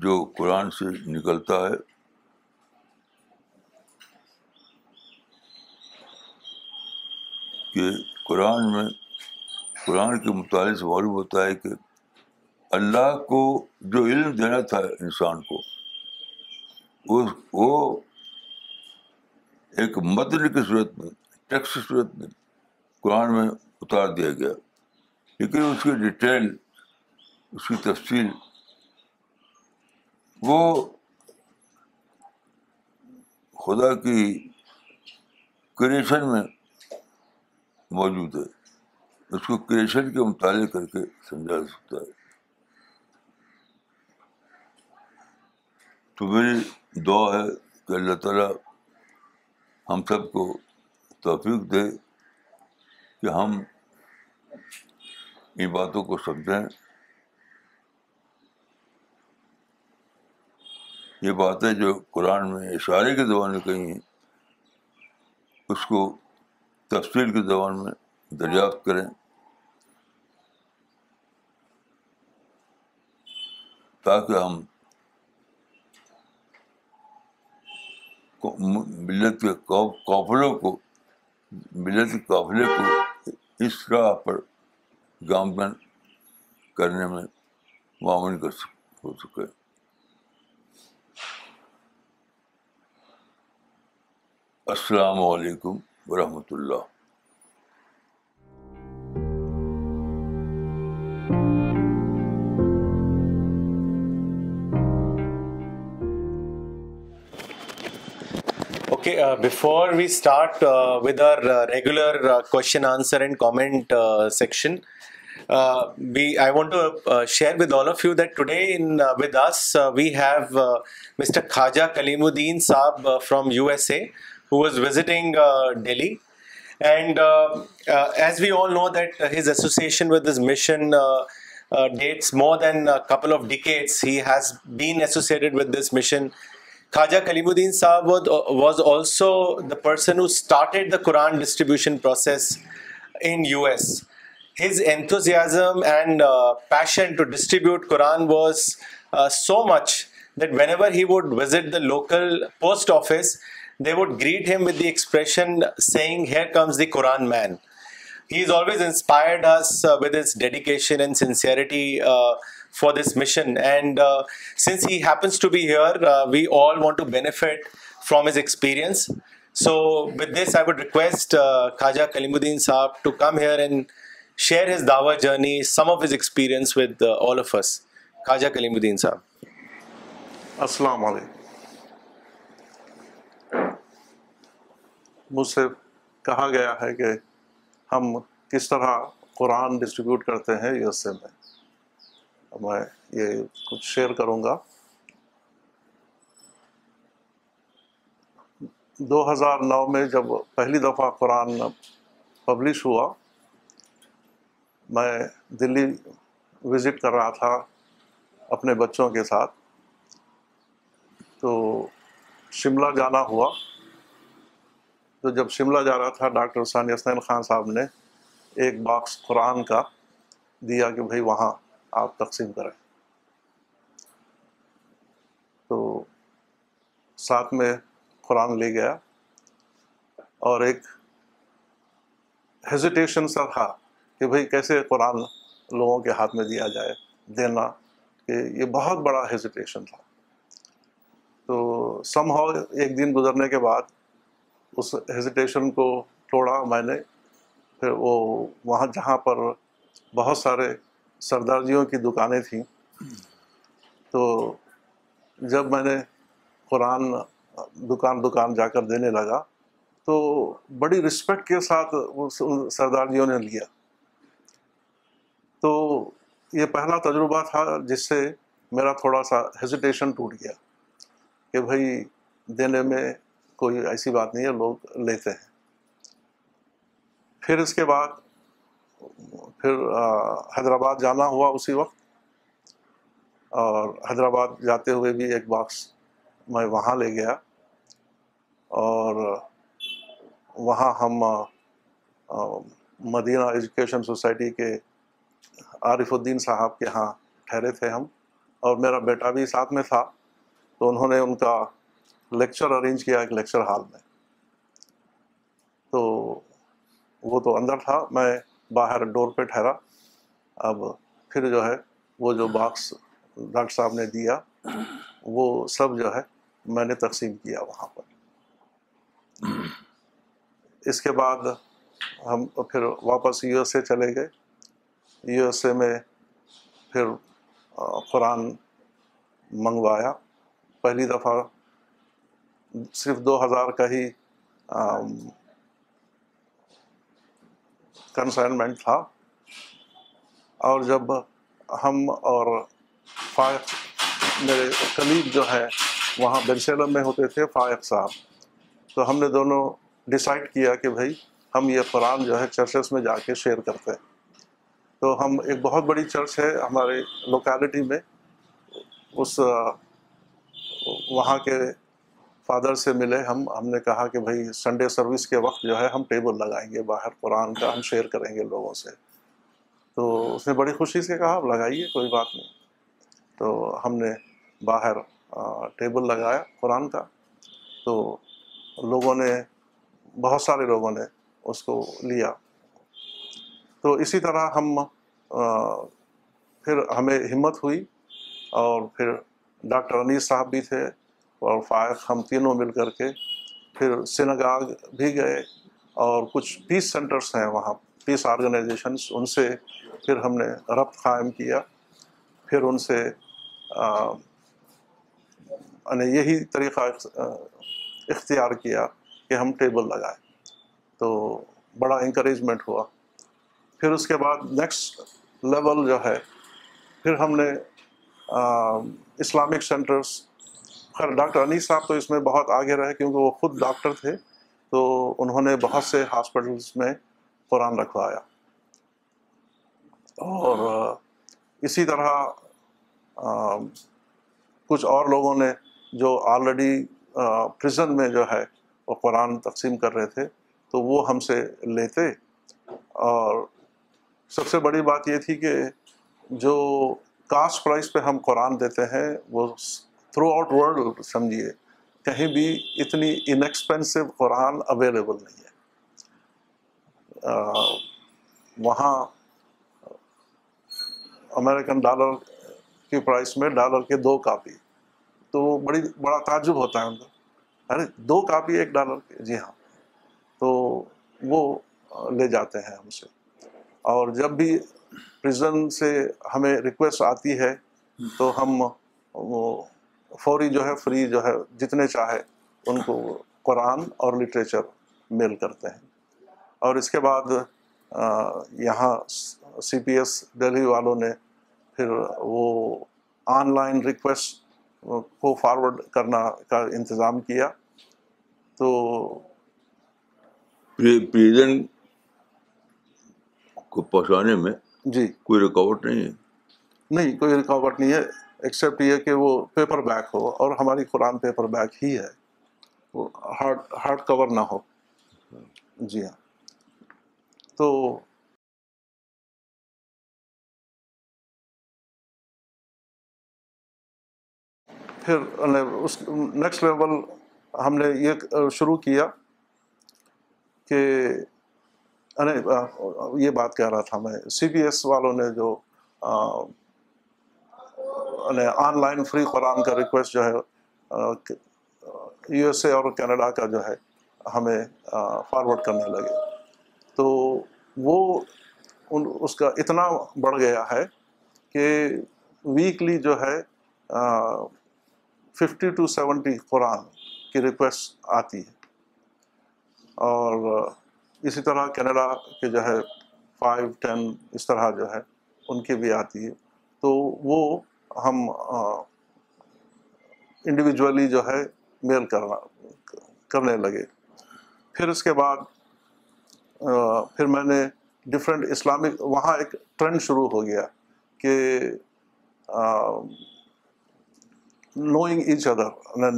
जो कुरान से निकलता है कि कुरान के मुताबिक से मालूम होता है कि अल्लाह को जो इल्म देना था इंसान को वो एक मतन की सूरत में, टेक्स्ट की सूरत में कुरान में उतार दिया गया, लेकिन उसकी डिटेल, उसकी तफसील वो खुदा की क्रिएशन में मौजूद है। उसको क्रिएशन के मुताले करके समझा जा सकता है। तो मेरी दुआ है कि अल्लाह ताला हम सबको तौफीक दे कि हम इन बातों को समझें। ये बातें जो कुरान में इशारे की ज़बान में कही हैं, उसको तफसील की ज़बान में दरियाफ्त करें, ताकि हम मिल्लत के काफ़िले को इस राह पर गामगन करने में मामून हो सके। अस्सलामु अलैकुम वरहमतुल्लाह। Okay, before we start with our regular question, answer and comment section, I want to share with all of you that today with us we have Mr. Khaja Kalimuddin Saab from USA, who was visiting Delhi. And as we all know that his association with this mission dates more than a couple of decades. He has been associated with this mission. Khaja Kalimuddin Saab was also the person who started the Quran distribution process in US. His enthusiasm and passion to distribute Quran was so much that whenever he would visit the local post office, they would greet him with the expression saying, "Here comes the Quran man." He's always inspired us with his dedication and sincerity for this mission, and since he happens to be here, we all want to benefit from his experience. So with this, I would request Khaja Kalimuddin Saab to come here and share his dawah journey, some of his experience with all of us. Khaja Kalimuddin Saab. Assalamu alaikum. मुझसे कहा गया है कि हम किस तरह कुरान डिस्ट्रीब्यूट करते हैं यूएसए में। मैं ये कुछ शेयर करूंगा। 2009 में जब पहली दफ़ा कुरान पब्लिश हुआ, मैं दिल्ली विज़िट कर रहा था अपने बच्चों के साथ, तो शिमला जाना हुआ। तो जब शिमला जा रहा था, डॉक्टर सानिया हुसैन ख़ान साहब ने एक बॉक्स कुरान का दिया कि भाई वहाँ आप तकसीम करें। तो साथ में कुरान ले गया, और एक हेजिटेशन सा था कि भाई कैसे कुरान लोगों के हाथ में दिया जाए, देना, कि ये बहुत बड़ा हेजिटेशन था। तो समहाउ एक दिन गुजरने के बाद उस हेजिटेशन को तोड़ा मैंने। फिर वो वहाँ जहाँ पर बहुत सारे सरदारजियों की दुकानें थीं, तो जब मैंने कुरान दुकान जाकर देने लगा, तो बड़ी रिस्पेक्ट के साथ उन सरदारजियों ने लिया। तो ये पहला तजुर्बा था जिससे मेरा थोड़ा सा हेजिटेशन टूट गया कि भाई देने में कोई ऐसी बात नहीं है, लोग लेते हैं। फिर इसके बाद हैदराबाद जाना हुआ उसी वक्त, और हैदराबाद जाते हुए भी एक बॉक्स मैं वहाँ ले गया, और वहाँ हम मदीना एजुकेशन सोसाइटी के आरिफुद्दीन साहब के यहाँ ठहरे थे हम। और मेरा बेटा भी साथ में था, तो उन्होंने उनका लेक्चर अरेंज किया एक लेक्चर हॉल में। तो वो तो अंदर था, मैं बाहर डोर पे ठहरा। अब फिर जो है वो जो बॉक्स डॉक्टर साहब ने दिया वो सब जो है मैंने तकसीम किया वहाँ पर। इसके बाद हम फिर वापस यूएसए चले गए। यूएसए में फिर कुरान मंगवाया। पहली दफ़ा सिर्फ 2000 का ही कंसाइनमेंट था। और जब हम और फायक मेरे कलीग जो है वहाँ बेंसेलम में होते थे फायक साहब, तो हमने दोनों डिसाइड किया कि भाई हम ये कुरान जो है चर्चेस में जाके शेयर करते हैं। तो हम एक बहुत बड़ी चर्च है हमारे लोकेलिटी में, उस वहाँ के फादर से मिले हम। हमने कहा कि भाई संडे सर्विस के वक्त जो है हम टेबल लगाएंगे बाहर, कुरान का हम शेयर करेंगे लोगों से। तो उसने बड़ी खुशी से कहा आप लगाइए, कोई बात नहीं। तो हमने बाहर टेबल लगाया कुरान का। तो लोगों ने, बहुत सारे लोगों ने उसको लिया। तो इसी तरह हम फिर हमें हिम्मत हुई, और फिर डॉक्टर अनीस साहब भी थे और फायक, हम तीनों मिल कर के फिर सिनेगाग भी गए, और कुछ पीस सेंटर्स हैं वहाँ, पीस ऑर्गेनाइजेशंस, उनसे फिर हमने रब्त कायम किया। फिर उनसे यही तरीक़ा इख्तियार किया कि हम टेबल लगाए, तो बड़ा इंकरेजमेंट हुआ। फिर उसके बाद नेक्स्ट लेवल जो है फिर हमने इस्लामिक सेंटर्स। खैर डॉक्टर अनीस साहब तो इसमें बहुत आगे रहे क्योंकि वो ख़ुद डॉक्टर थे, तो उन्होंने बहुत से हॉस्पिटल्स में कुरान रखवाया। और इसी तरह कुछ और लोगों ने जो ऑलरेडी प्रिजन में जो है वो कुरान तकसीम कर रहे थे, तो वो हमसे लेते। और सबसे बड़ी बात ये थी कि जो कास्ट प्राइस पे हम कुरान देते हैं वो थ्रू आउट वर्ल्ड समझिए कहीं भी इतनी इनएक्सपेंसिव कुरान अवेलेबल नहीं है। वहाँ अमेरिकन डॉलर की प्राइस में डॉलर के 2 कापी, तो बड़ा ताज्जुब होता है उनका, अरे 2 कापी $1 के, जी हाँ। तो वो ले जाते हैं हमसे। और जब भी प्रिजन से हमें रिक्वेस्ट आती है तो हम वो फौरी जो है फ्री जो है जितने चाहे उनको कुरान और लिटरेचर मेल करते हैं। और इसके बाद यहाँ CPS दिल्ली वालों ने फिर वो ऑनलाइन रिक्वेस्ट को फॉरवर्ड करना का इंतज़ाम किया। तो प्रिजन को पहुँचाने में जी कोई रुकावट नहीं है? नहीं, कोई रुकावट नहीं है, एक्सेप्ट ये कि वो पेपर बैक हो, और हमारी कुरान पेपर बैक ही है, वो हार्ड कवर ना हो। जी हाँ। तो फिर उस नेक्स्ट लेवल हमने ये शुरू किया कि अरे ये बात कह रहा था मैं, CPS वालों ने जो ऑनलाइन फ्री कुरान का रिक्वेस्ट जो है USA और कनाडा का जो है हमें फॉरवर्ड करने लगे। तो वो उसका इतना बढ़ गया है कि वीकली जो है 50 to 70 कुरान की रिक्वेस्ट आती है। और इसी तरह कनाडा के जो है 5-10 इस तरह जो है उनकी भी आती है। तो वो हम इंडिविजुअली जो है मेल करने लगे। फिर उसके बाद फिर मैंने डिफरेंट इस्लामिक, वहाँ एक ट्रेंड शुरू हो गया कि नोइंग ईच अदर,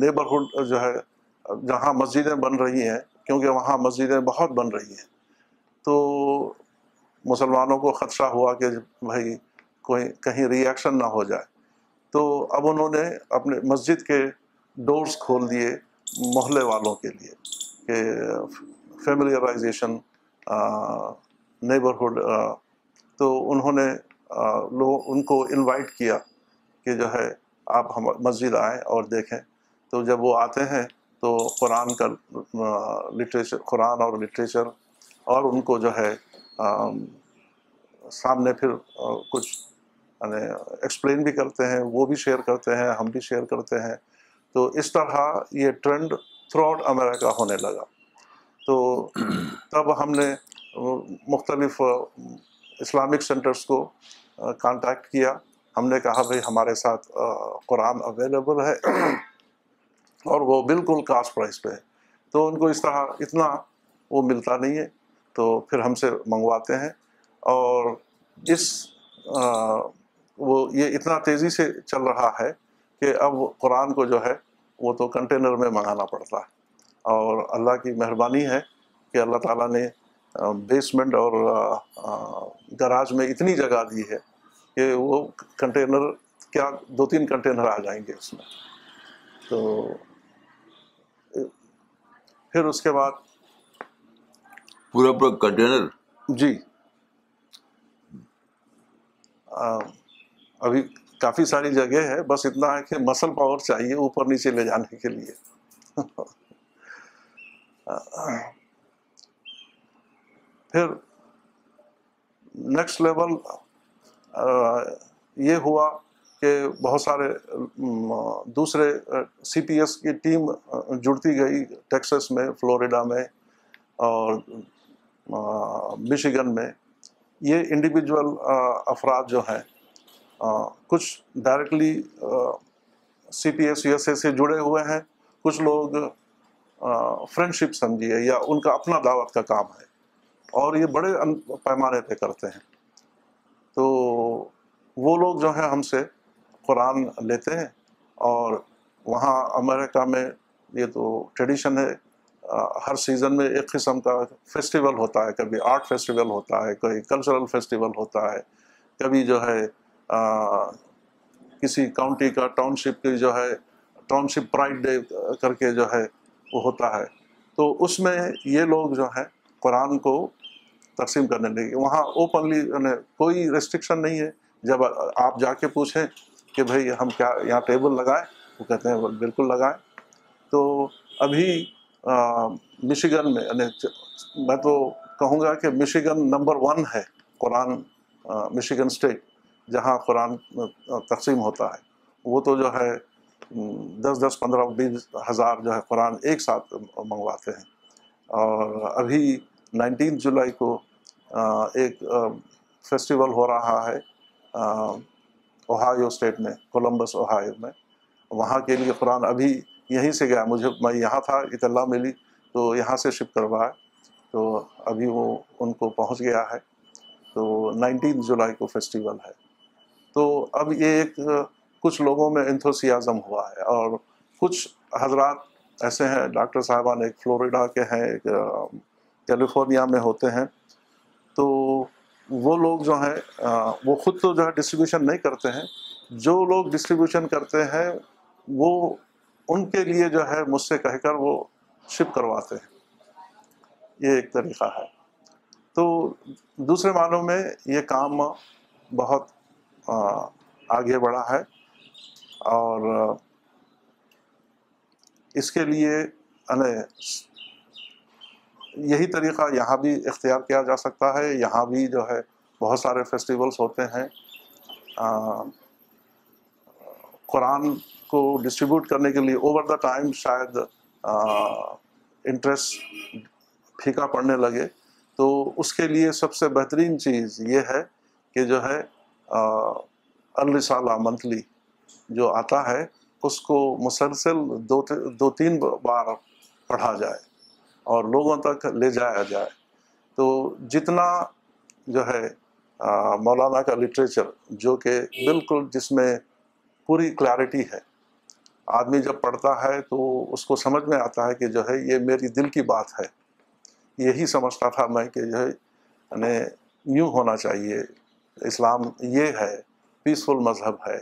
नेबरहुड जो है जहाँ मस्जिदें बन रही हैं, क्योंकि वहाँ मस्जिदें बहुत बन रही हैं, तो मुसलमानों को ख़दशा हुआ कि भाई कोई कहीं रिएक्शन ना हो जाए। तो अब उन्होंने अपने मस्जिद के डोर्स खोल दिए मोहल्ले वालों के लिए कि फैमिलियराइजेशन नेबरहुड। तो उन्होंने लोग उनको इनवाइट किया कि जो है आप हम मस्जिद आएँ और देखें। तो जब वो आते हैं तो कुरान का लिटरेचर, कुरान और लिटरेचर और उनको जो है सामने फिर कुछ एक्सप्लेन भी करते हैं, वो भी शेयर करते हैं, हम भी शेयर करते हैं। तो इस तरह ये ट्रेंड थ्रू आउट अमेरिका होने लगा। तो तब हमने मुख्तलिफ इस्लामिक सेंटर्स को कांटेक्ट किया। हमने कहा भाई हमारे साथ कुरान अवेलेबल है और वो बिल्कुल कास्ट प्राइस पे है। तो उनको इस तरह इतना वो मिलता नहीं है तो फिर हमसे मंगवाते हैं। और इस वो ये इतना तेज़ी से चल रहा है कि अब कुरान को जो है वो तो कंटेनर में मंगाना पड़ता है। और अल्लाह की मेहरबानी है कि अल्लाह ताला ने बेसमेंट और गराज में इतनी जगह दी है कि वो कंटेनर क्या 2-3 कंटेनर आ जाएंगे उसमें। तो फिर उसके बाद पूरा पूरा कंटेनर जी अभी काफ़ी सारी जगह है, बस इतना है कि मसल पावर चाहिए ऊपर नीचे ले जाने के लिए। फिर नेक्स्ट लेवल ये हुआ कि बहुत सारे दूसरे CPS की टीम जुड़ती गई टेक्सास में, फ्लोरिडा में और मिशिगन में। ये इंडिविजुअल अफराद जो हैं कुछ डायरेक्टली CPS USA से जुड़े हुए हैं, कुछ लोग फ्रेंडशिप समझिए या उनका अपना दावत का काम है और ये बड़े पैमाने पे करते हैं। तो वो लोग जो हैं हमसे कुरान लेते हैं और वहाँ अमेरिका में ये तो ट्रेडिशन है, हर सीज़न में एक किस्म का फेस्टिवल होता है। कभी आर्ट फेस्टिवल होता है, कोई कल्चरल फेस्टिवल होता है, कभी जो है किसी काउंटी का टाउनशिप की जो है टाउनशिप प्राइड डे करके जो है वो होता है। तो उसमें ये लोग जो है कुरान को तकसीम करने लगे। वहाँ ओपनली कोई रेस्ट्रिक्शन नहीं है। जब आप जाके पूछें कि भाई हम क्या यहाँ टेबल लगाएं, वो कहते हैं बिल्कुल लगाएं। तो अभी मिशिगन में मैं तो कहूँगा कि मिशिगन नंबर 1 है कुरान, मिशिगन स्टेट जहाँ कुरान तकसीम होता है। वो तो जो है 10-15-20 हज़ार जो है कुरान एक साथ मंगवाते हैं। और अभी 19 जुलाई को एक फेस्टिवल हो रहा है ओहायो स्टेट में, कोलंबस ओहायो में। वहाँ के लिए कुरान अभी यहीं से गया, मैं यहाँ था, इतला मिली तो यहाँ से शिप करवाया, तो अभी वो उनको पहुँच गया है। तो 19 जुलाई को फेस्टिवल है। तो अब ये एक कुछ लोगों में एंथुसियाज्म हुआ है और कुछ हजरात ऐसे हैं, डॉक्टर साहबान एक फ्लोरिडा के हैं, एक कैलिफोर्निया में होते हैं। तो वो लोग जो हैं वो ख़ुद तो जो है डिस्ट्रीब्यूशन नहीं करते हैं। जो लोग डिस्ट्रीब्यूशन करते हैं वो उनके लिए जो है मुझसे कहकर वो शिप करवाते हैं। ये एक तरीक़ा है। तो दूसरे मानों में ये काम बहुत आगे बढ़ा है और इसके लिए यही तरीक़ा यहाँ भी इख्तियार किया जा सकता है। यहाँ भी जो है बहुत सारे फेस्टिवल्स होते हैं। कुरान को डिस्ट्रीब्यूट करने के लिए ओवर द टाइम शायद इंटरेस्ट फीका पड़ने लगे। तो उसके लिए सबसे बेहतरीन चीज़ ये है कि जो है अल-रिसाला मंथली जो आता है उसको मुसलसल 2-3 बार पढ़ा जाए और लोगों तक ले जाया जाए। तो जितना जो है मौलाना का लिटरेचर जो कि बिल्कुल जिसमें पूरी क्लैरिटी है, आदमी जब पढ़ता है तो उसको समझ में आता है कि जो है ये मेरी दिल की बात है। यही समझता था मैं कि जो है यूँ होना चाहिए, इस्लाम ये है, पीसफुल मजहब है,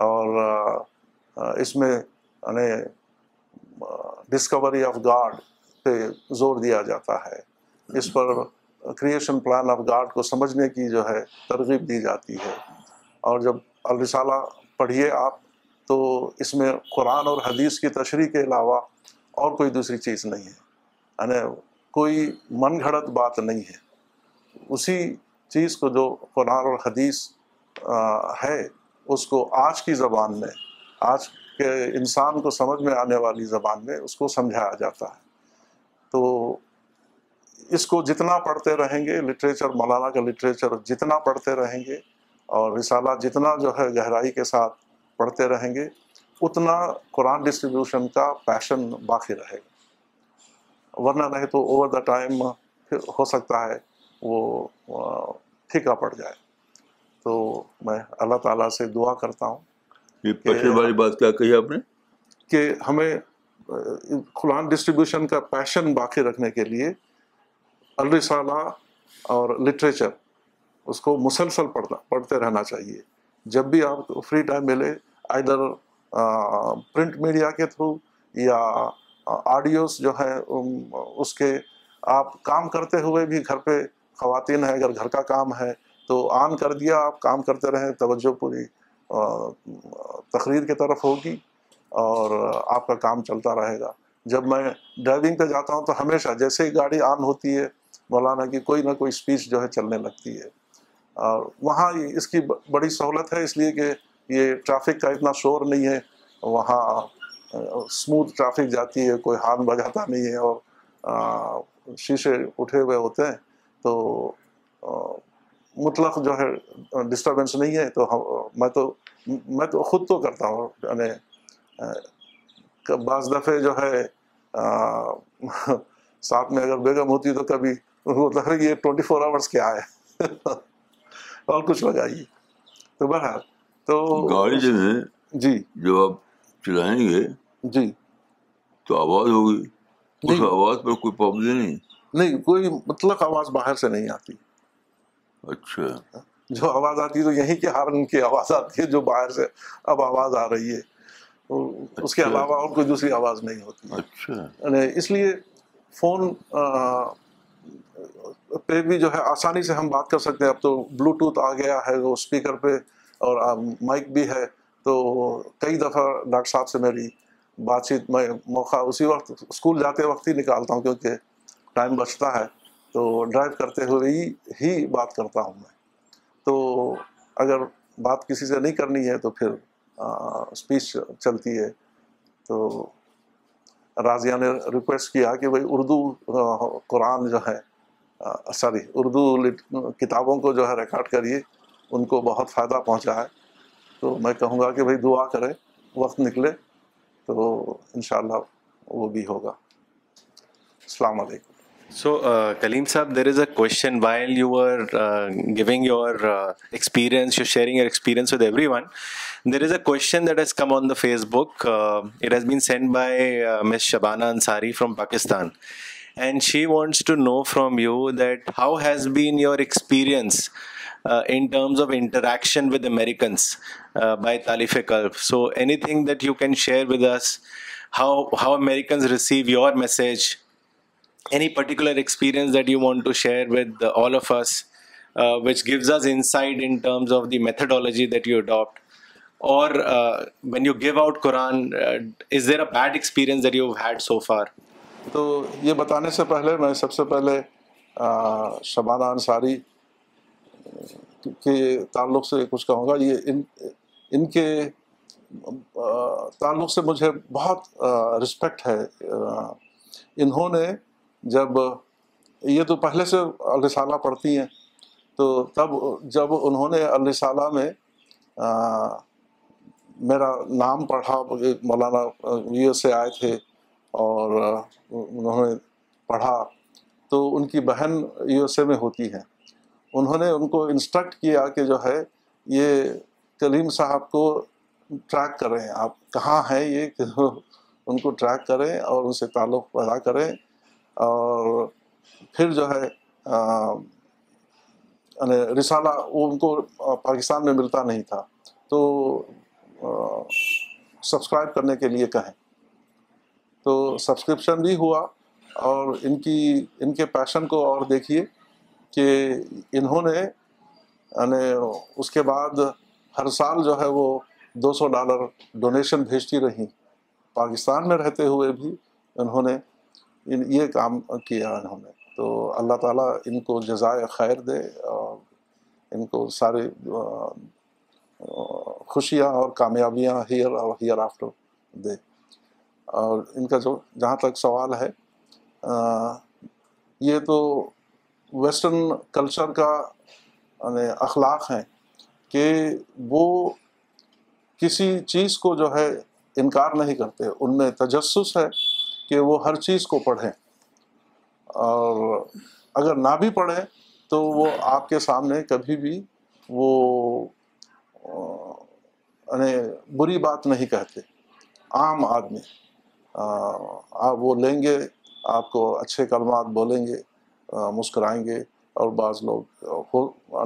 और इसमें यानी डिस्कवरी ऑफ गॉड पे जोर दिया जाता है, इस पर क्रिएशन प्लान ऑफ गॉड को समझने की जो है तरगीब दी जाती है। और जब अल-रिसाला पढ़िए आप तो इसमें कुरान और हदीस की तशरीह के अलावा और कोई दूसरी चीज़ नहीं है, यानी कोई मन घड़त बात नहीं है। उसी चीज़ को जो कुरान और हदीस है उसको आज की ज़बान में, आज के इंसान को समझ में आने वाली ज़बान में उसको समझाया जाता है। तो इसको जितना पढ़ते रहेंगे, लिटरेचर, मौलाना का लिटरेचर जितना पढ़ते रहेंगे और रिसाला जितना जो है गहराई के साथ पढ़ते रहेंगे, उतना कुरान डिस्ट्रीब्यूशन का पैशन बाकी रहेगा। वरना नहीं तो ओवर द टाइम फिर हो सकता है वो फीका पड़ जाए। तो मैं अल्लाह ताला से दुआ करता हूँ। ये पिछली वाली बात क्या कही आपने कि हमें कुरान डिस्ट्रीब्यूशन का पैशन बाकी रखने के लिए अल-रिसाला और लिटरेचर उसको मुसलसल पढ़ते रहना चाहिए। जब भी आप फ्री टाइम मिले, आइदर प्रिंट मीडिया के थ्रू या ऑडियोस जो है उसके, आप काम करते हुए भी, घर पे ख़वातीन है, अगर घर का काम है तो ऑन कर दिया, आप काम करते रहें, तवज्जो पूरी तकरीर की तरफ होगी और आपका काम चलता रहेगा। जब मैं ड्राइविंग पे जाता हूँ तो हमेशा जैसे ही गाड़ी ऑन होती है मौलाना की कोई ना कोई स्पीच जो है चलने लगती है। और वहाँ इसकी बड़ी सहूलत है, इसलिए कि ये ट्रैफिक का इतना शोर नहीं है, वहाँ स्मूथ ट्रैफिक जाती है, कोई हॉर्न बजाता नहीं है और शीशे उठे हुए होते हैं, तो मुतलक जो है डिस्टर्बेंस नहीं है। तो मैं तो ख़ुद तो करता हूँ, यानी बाज़ दफ़े जो है साथ में अगर बेगम होती तो कभी बोलता है ये 24 आवर्स क्या है और कुछ लगाइए। तो बहरहाल तो गाड़ी जो है जी, जब आप चलाएंगे जी तो आवाज़ होगी, उस आवाज़ पर कोई पाबंदी नहीं? नहीं, कोई मतलब आवाज़ बाहर से नहीं आती। अच्छा, जो आवाज़ आती है तो यहीं के हार्न की आवाज़ आती है जो बाहर से अब आवाज़ आ रही है, उसके अलावा और कोई दूसरी आवाज़ नहीं होती। अच्छा, इसलिए फ़ोन पे भी जो है आसानी से हम बात कर सकते हैं। अब तो ब्लूटूथ आ गया है, वो स्पीकर पे और माइक भी है। तो कई दफ़ा डॉक्टर साहब से मेरी बातचीत, मैं मौका उसी वक्त स्कूल जाते वक्त ही निकालता हूँ क्योंकि टाइम बचता है, तो ड्राइव करते हुए ही बात करता हूँ मैं। तो अगर बात किसी से नहीं करनी है तो फिर स्पीच चलती है। तो राजिया ने रिक्वेस्ट किया कि भाई उर्दू कुरान जो है, सॉरी उर्दू किताबों को जो है रिकॉर्ड करिए, उनको बहुत फ़ायदा पहुंचा है। तो मैं कहूँगा कि भाई दुआ करें वक्त निकले तो इंशाल्लाह वो भी होगा। अस्सलाम वालेकुम। So Kaleem Saab, there is a question. While you were giving your experience, you're sharing your experience with everyone, there is a question that has come on the Facebook. It has been sent by Ms. Shabana Ansari from Pakistan. And she wants to know from you that how has been your experience in terms of interaction with Americans by Talif-e-Qalb. So anything that you can share with us, how Americans receive your message, any particular experience that you want to share with all of us, which gives us insight in terms of the methodology that you adopt, or when you give out Quran, is there a bad experience that you've had so far? तो ये बताने से पहले मैं सबसे पहले शबाना अंसारी के ताल्लुक़ से कुछ कहूँगा। ये इनके ताल्लुक़ से मुझे बहुत रिस्पेक्ट है। इन्होंने जब, ये तो पहले से अल-रिसाला पढ़ती हैं, तो तब जब उन्होंने अल-रिसाला में मेरा नाम पढ़ा, मौलाना यूएस से आए थे और उन्होंने पढ़ा, तो उनकी बहन यूएसए में होती है, उन्होंने उनको इंस्ट्रक्ट किया कि जो है ये कलीम साहब को ट्रैक करें, आप कहाँ हैं ये उनको ट्रैक करें और उनसे ताल्लुक़ पैदा करें। और फिर जो है रिसाला उनको पाकिस्तान में मिलता नहीं था, तो सब्सक्राइब करने के लिए कहें, तो सब्सक्रिप्शन भी हुआ। और इनके पैशन को और देखिए कि इन्होंने यानी उसके बाद हर साल जो है वो $200 डोनेशन भेजती रहीं। पाकिस्तान में रहते हुए भी इन्होंने ये काम किया इन्होंने। तो अल्लाह ताला इनको जज़ाए खैर दे और इनको सारे खुशियाँ और कामयाबियाँ हियर और हियर आफ्टर दे। और इनका जहाँ तक सवाल है, ये तो वेस्टर्न कल्चर का अखलाक हैं कि वो किसी चीज़ को जो है इनकार नहीं करते। उनमें तजस्सुस है कि वो हर चीज़ को पढ़ें, और अगर ना भी पढ़ें तो वो आपके सामने कभी भी वो बुरी बात नहीं कहते। आम आदमी आप वो लेंगे, आपको अच्छे कलमात बोलेंगे, मुस्कराएंगे। और बाज़ लोग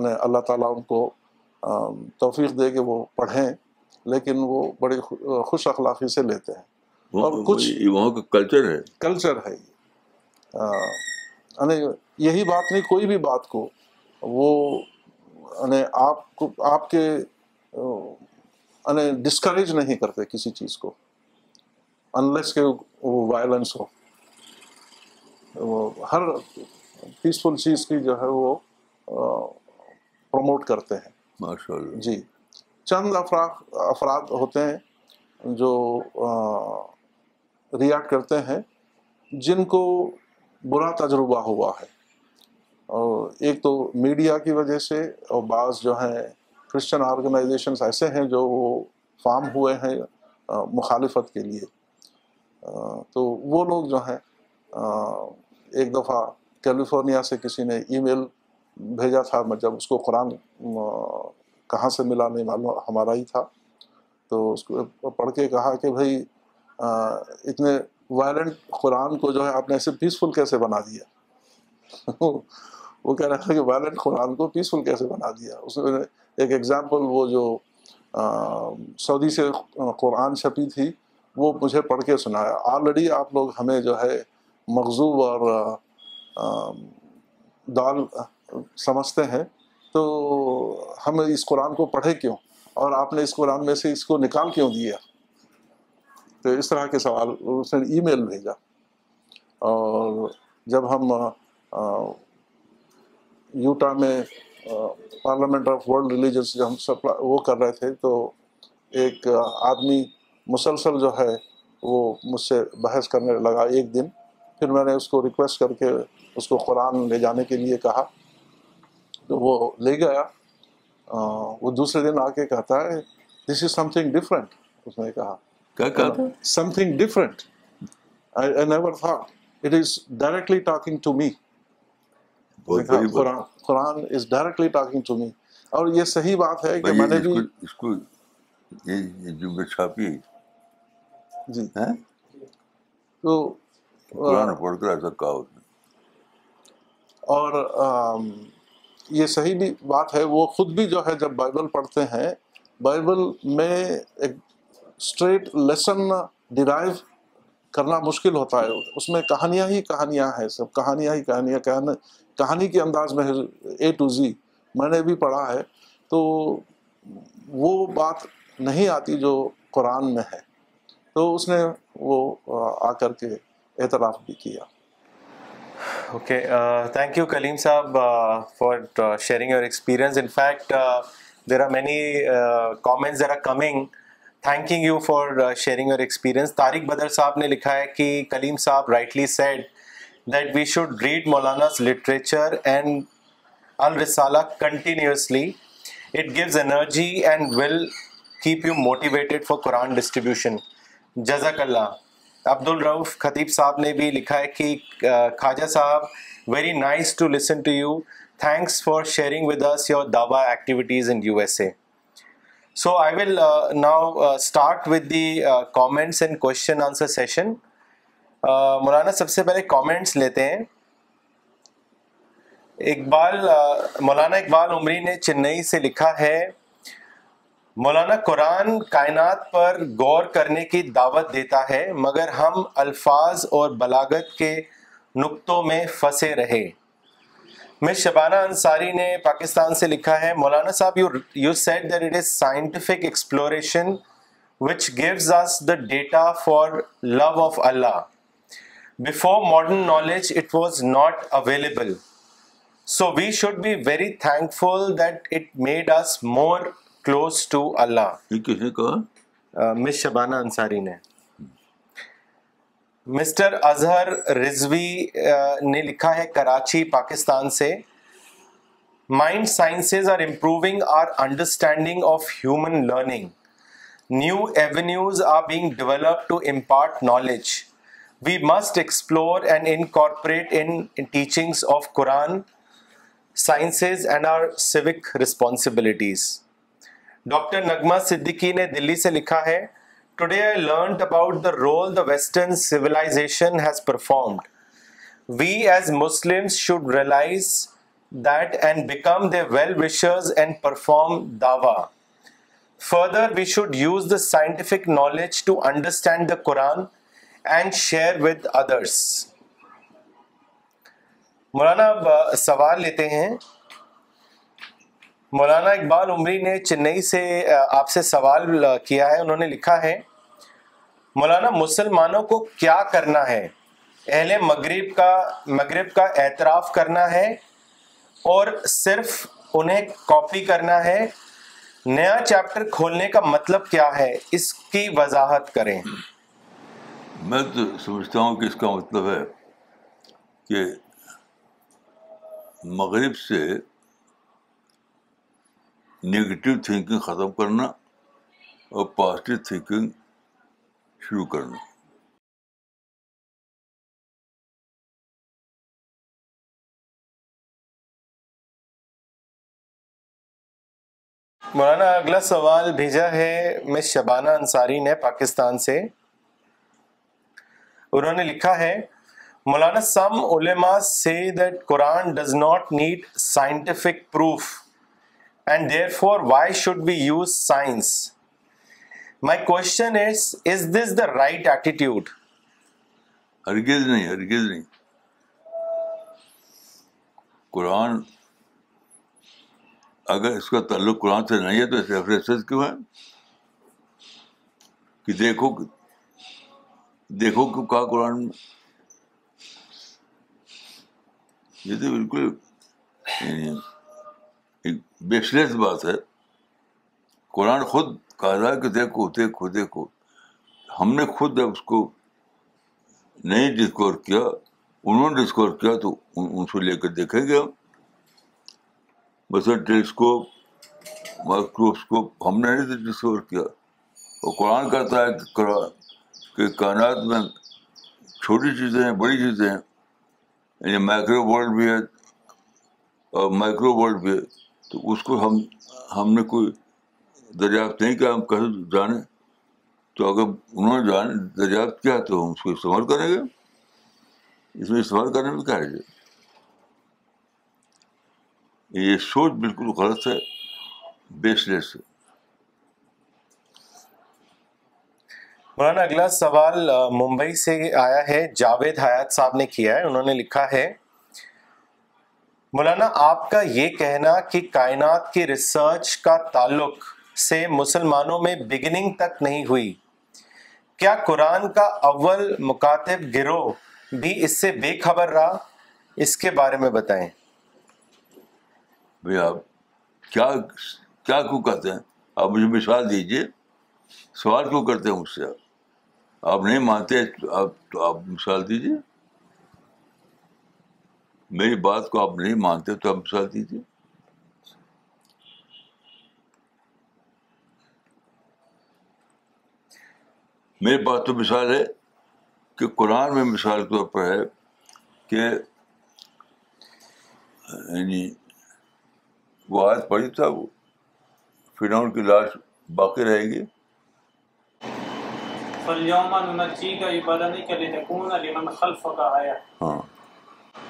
अल्लाह ताला उनको तौफीक दे कि वो पढ़ें, लेकिन वो बड़ी खुश अखलाक़ी से लेते हैं। और कुछ वहाँ का कल्चर है यही बात नहीं, कोई भी बात को वो आपको आपके डिस्करेज नहीं करते किसी चीज़ को, अनलेस के वो वायलेंस हो। वो हर पीसफुल चीज़ की जो है वो प्रमोट करते हैं। माशाल्लाह जी। चंद अफराद होते हैं जो रिएक्ट करते हैं, जिनको बुरा तजुर्बा हुआ है। और एक तो मीडिया की वजह से, और बाज़ जो हैं क्रिश्चियन ऑर्गेनाइजेशंस ऐसे हैं जो वो फार्म हुए हैं मुखालिफत के लिए। तो वो लोग जो हैं, एक दफ़ा कैलिफोर्निया से किसी ने ईमेल भेजा था, जब उसको कुरान कहाँ से मिला नहीं मालूम, हमारा ही था। तो उसको पढ़ के कहा कि भाई इतने वायलेंट कुरान को जो है आपने ऐसे पीसफुल कैसे बना दिया। वो कह रहा था कि वायलेंट कुरान को पीसफुल कैसे बना दिया। उसमें एक एग्ज़ाम्पल, वो जो सऊदी से कुरान छपी थी वो मुझे पढ़ के सुनाया। ऑलरेडी आप लोग हमें जो है मगजूब और दाल समझते हैं, तो हम इस कुरान को पढ़े क्यों, और आपने इस कुरान में से इसको निकाल क्यों दिया। तो इस तरह के सवाल उसने ईमेल भेजा। और जब हम यूटा में पार्लियामेंट ऑफ वर्ल्ड रिलीजन्स जब हम सब वो कर रहे थे, तो एक आदमी मुसलसल जो है वो मुझसे बहस करने लगा एक दिन। फिर मैंने उसको रिक्वेस्ट करके उसको कुरान ले जाने के लिए कहा, तो वो ले गया। वो दूसरे दिन आके कहता है, दिस इज़ समथिंग डिफरेंट। उसने कहा क्या something different, I never thought it is directly talking to me. Quran is directly talking to me. और ये सही बात है कि मैंने भी इसको ये जुमला छापी जी है, तो कुरान पढ़कर ऐसा कहा उसने। और ये सही भी बात है। वो ख़ुद भी जो है जब बाइबल पढ़ते हैं, बाइबल में एक स्ट्रेट लेसन डिराइव करना मुश्किल होता है। उसमें कहानियाँ ही कहानियाँ हैं, सब कहानी के अंदाज में है, A to Z। मैंने भी पढ़ा है, तो वो बात नहीं आती जो कुरान में है। तो उसने वो आकर के एतराफ़ भी किया। Okay, thank you Kaleem Saab for sharing your experience. In fact, there are many comments that are coming thanking you for sharing your experience. Tariq Badr Saab ne likha hai ki Kaleem Saab rightly said that we should read Maulana's literature and Al-Risala continuously. It gives energy and will keep you motivated for Quran distribution. Jazakallah. Abdul Rauf खतीब साहब ने भी लिखा है कि ख्वाजा साहब, very nice to listen to you, thanks for sharing with us your दावा activities in USA. So I will now start with the comments and question answer session. मौलाना सबसे पहले comments लेते हैं। मौलाना इकबाल उमरी ने चेन्नई से लिखा है, मौलाना कुरान कायनात पर गौर करने की दावत देता है, मगर हम अल्फाज और बलागत के नुक्तों में फंसे रहे। मिस शबाना अंसारी ने पाकिस्तान से लिखा है, मौलाना साहब you said that it is scientific exploration which gives us the data for love of Allah. Before modern knowledge it was not available, so we should be very thankful that it made us more Close to Allah। ये किसने कहा? मिस शबाना अंसारी ने। मिस्टर अजहर रिजवी ने लिखा है कराची पाकिस्तान से, mind sciences are improving our understanding of human learning. New avenues are being developed to impart knowledge. We must explore and incorporate in teachings of Quran sciences and our civic responsibilities. Doctor Nagma Siddiqui ने दिल्ली से लिखा है, today I learned about the role the western civilisation has performed. We as Muslims should realise that and become their well wishers and perform दावा। Further we should use the scientific knowledge to understand the Quran and share with others. मौलाना अब सवाल लेते हैं। मौलाना इकबाल उमरी ने चेन्नई से आपसे सवाल किया है। उन्होंने लिखा है, मौलाना मुसलमानों को क्या करना है? अहले मगरिब का एतराफ़ करना है और सिर्फ उन्हें कॉपी करना है? नया चैप्टर खोलने का मतलब क्या है? इसकी वजाहत करें। मैं तो समझता हूँ कि इसका मतलब है कि मगरिब से नेगेटिव थिंकिंग ख़त्म करना और पॉजिटिव थिंकिंग शुरू करना। मौलाना अगला सवाल भेजा है मिस शबाना अंसारी ने पाकिस्तान से। उन्होंने लिखा है, मौलाना सम उलेमा से that Quran does not need scientific proof and therefore why should we use science? My question is this the right attitude? हरगिज़ नहीं, हरगिज़ नहीं। कुरान, अगर इसका ताल्लुक कुरान से नहीं है तो इसे रेफरेंस क्यों है कि देखो क्यों कहा कुरान में? ये तो बिल्कुल एक बेसलेस बात है। कुरान खुद कह रहा है कि देखो देखो देखो। हमने खुद उसको नहीं डिस्कवर किया, उन्होंने डिस्कवर किया तो उनको लेकर देखेंगे हम। बस टेलीस्कोप, माइक्रोस्कोप हमने नहीं डिस्कवर किया। और कुरान कहता है कि कायनात में छोटी चीज़ें हैं, बड़ी चीज़ें हैं, यानी माइक्रो वर्ल्ड भी है और माइक्रो वर्ल्ड भी है। तो उसको हमने कोई दरियाफ्त नहीं किया, हम कैसे जाने? तो अगर उन्होंने जाने दरियाफ्त किया तो हम उसको इस्तेमाल करेंगे। इसमें इस्तेमाल करने में क्या है? ये सोच बिल्कुल गलत है, बेसलेस है। मौलाना अगला सवाल मुंबई से आया है, जावेद हयात साहब ने किया है। उन्होंने लिखा है, मौलाना आपका ये कहना कि कायनात की रिसर्च का ताल्लुक से मुसलमानों में बिगिनिंग तक नहीं हुई, क्या कुरान का अव्वल मुकातिब गिरोह भी इससे बेखबर रहा? इसके बारे में बताएं। भैया आप क्या क्या क्यों कहते हैं? आप मुझे मिसाल दीजिए, सवाल क्यों करते हैं मुझसे? आप नहीं मानते, आप मिसाल दीजिए। मेरी बात को आप नहीं मानते तो आप मिसाल दीजिए। मेरी बात तो मिसाल है कि कुरान में मिसाल के तौर पर है कि यानी वो आयत पढ़ी था, वो फिरौन की लाश बाकी रहेगी। हाँ,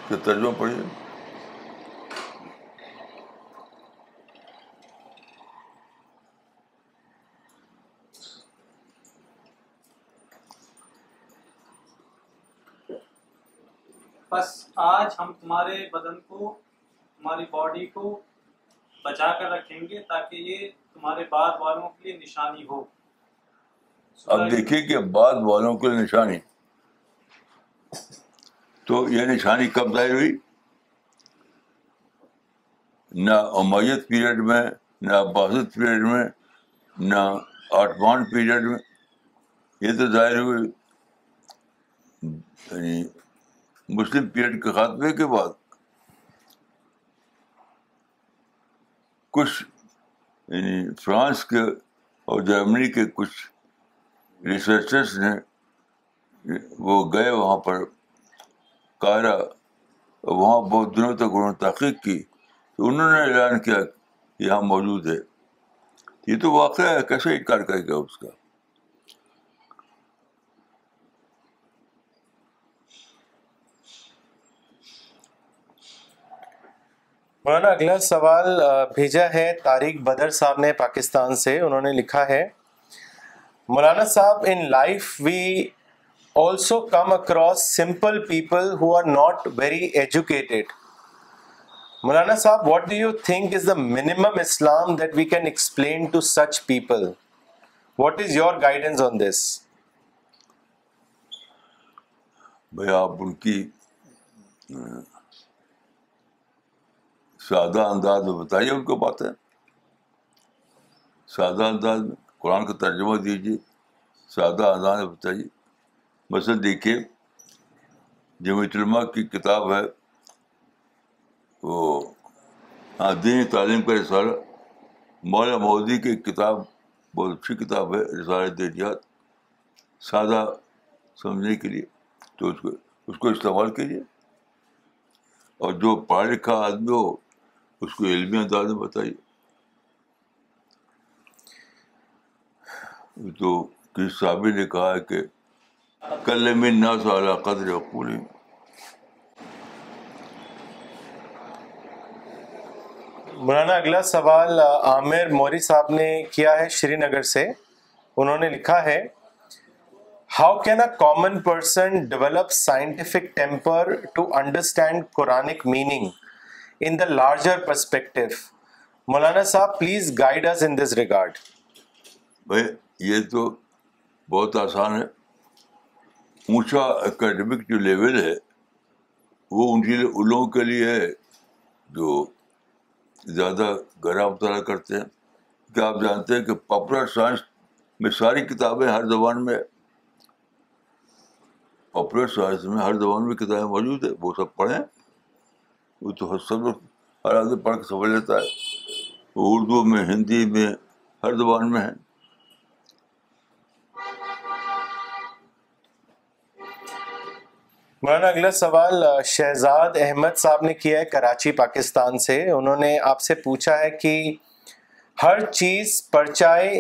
तो तर्जुमा पढ़िए। बस आज हम तुम्हारे बदन को, तुम्हारी बॉडी को बचा कर रखेंगे ताकि ये तुम्हारे बाद वालों के लिए निशानी हो। अब देखिए कि बाद वालों के लिए निशानी, तो ये निशानी कब जाहिर हुई? ना उमैयद पीरियड में, ना अब्बासिद पीरियड में, ना ऑटोमन पीरियड में। ये तो जाहिर हुई मुस्लिम पीरियड के खात्मे के बाद। कुछ फ्रांस के और जर्मनी के कुछ रिसर्चर्स ने, वो गए वहाँ पर कायरा, वहाँ बहुत दिनों तक उन्होंने तहक़ीक़ की, तो उन्होंने ऐलान किया कि यहाँ मौजूद है। ये तो वाक़या है, कैसे इनकार करेगा उसका? मौलाना, अगला सवाल भेजा है तारिक बदर साहब ने पाकिस्तान से। उन्होंने लिखा है, मौलाना साहब, in life we also come across simple people who are not very educated. मौलाना साहब, what do you think is the minimum Islam that we can explain to such people? What is your guidance on this? भाई, आप उनकी सादा अंदाज में बताइए उनको बातें, सादा अंदाज में कुरान का तर्जुमा दीजिए, सादा अंदाज में बताइए। मसल देखिए, जमीयत उलमा की किताब है वो दीन तालीम का रिसाला, मौला मौदी की किताब बहुत अच्छी किताब है, रिसाला दरियात, सादा समझने के लिए तो उसको इस्तेमाल कीजिए। और जो पढ़ा लिखा आदमी हो उसको इल्मी अंदाज में बताइए। तो किसी साहब ने कहा है कि कल्लम नास अला कद्र अक़ूलिहिम, मौलाना अगला सवाल आमिर मौरी साहब ने किया है श्रीनगर से। उन्होंने लिखा है, how can a common person develop scientific temper to understand Quranic meaning in the larger perspective? Maulana साहब, please guide us in this regard. भाई, ये तो बहुत आसान है। ऊंचा एकेडमिक जो लेवल है वो उन लोगों के लिए है जो ज़्यादा गहरा मुताला करते हैं। क्या आप जानते हैं कि पॉपुलर साइंस में सारी किताबें हर जबान में, पॉपुलर साइंस में हर जबान में किताबें मौजूद है, वो सब पढ़ें। वो तो हर आदमी पढ़ के समझ लेता है, वो उर्दू में, हिंदी में, हर ज़बान में है। मौलाना, अगला सवाल शहजाद अहमद साहब ने किया है कराची पाकिस्तान से। उन्होंने आपसे पूछा है कि हर चीज़ पर्चाए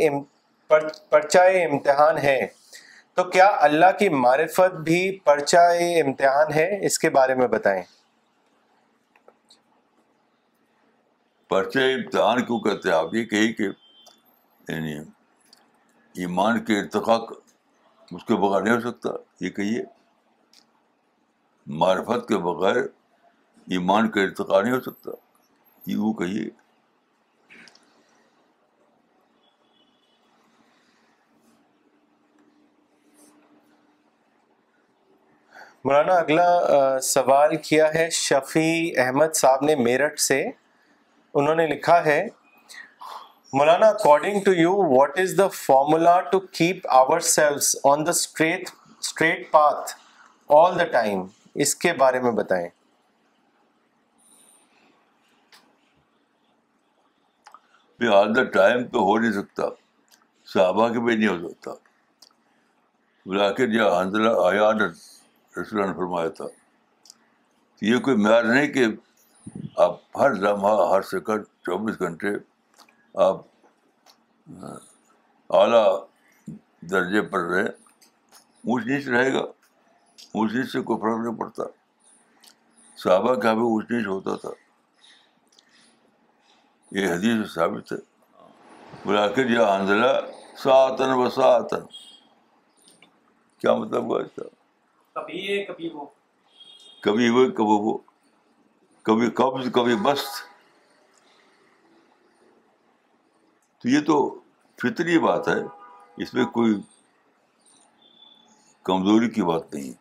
इम्तिहान है, तो क्या अल्लाह की मारिफत भी पर्चाए इम्तिहान है? इसके बारे में बताएं। पर्चे इम्तहान क्यों कहते हैं? आप ये कही कि यानी ईमान के इर्तिका उसके बगैर नहीं हो सकता, ये कहिए। मार्फत के बगैर ईमान का इर्तिका नहीं हो सकता, ये वो कहिए। मौलाना, अगला सवाल किया है शफी अहमद साहब ने मेरठ से। उन्होंने लिखा है, मौलाना, according to you what is the formula to keep ourselves on the straight path all the time? इसके बारे में बताएं। ऑल द टाइम तो हो नहीं सकता, सहाबा के भी नहीं हो सकता, बुलाकर हंजला आयान रसूल ने फरमाया था। ये कोई म्यार नहीं कि आप हर लम्हा, हर सेकंड, 24 घंटे आप आला दर्जे पर रहें। ऊँच नीच रहेगा, ऊँच नीच से कोई फर्क नहीं पड़ता। सहाबा का भी ऊँच नीच होता था, ये हदीस में साबित है। बुलाकर या हंजला सातन व सातन, क्या मतलब हुआ इसका? कभी ये कभी वो, कभी वो कभी वो, कभी कब्ज कभी मस्त। तो ये तो फितरी बात है, इसमें कोई कमजोरी की बात नहीं है।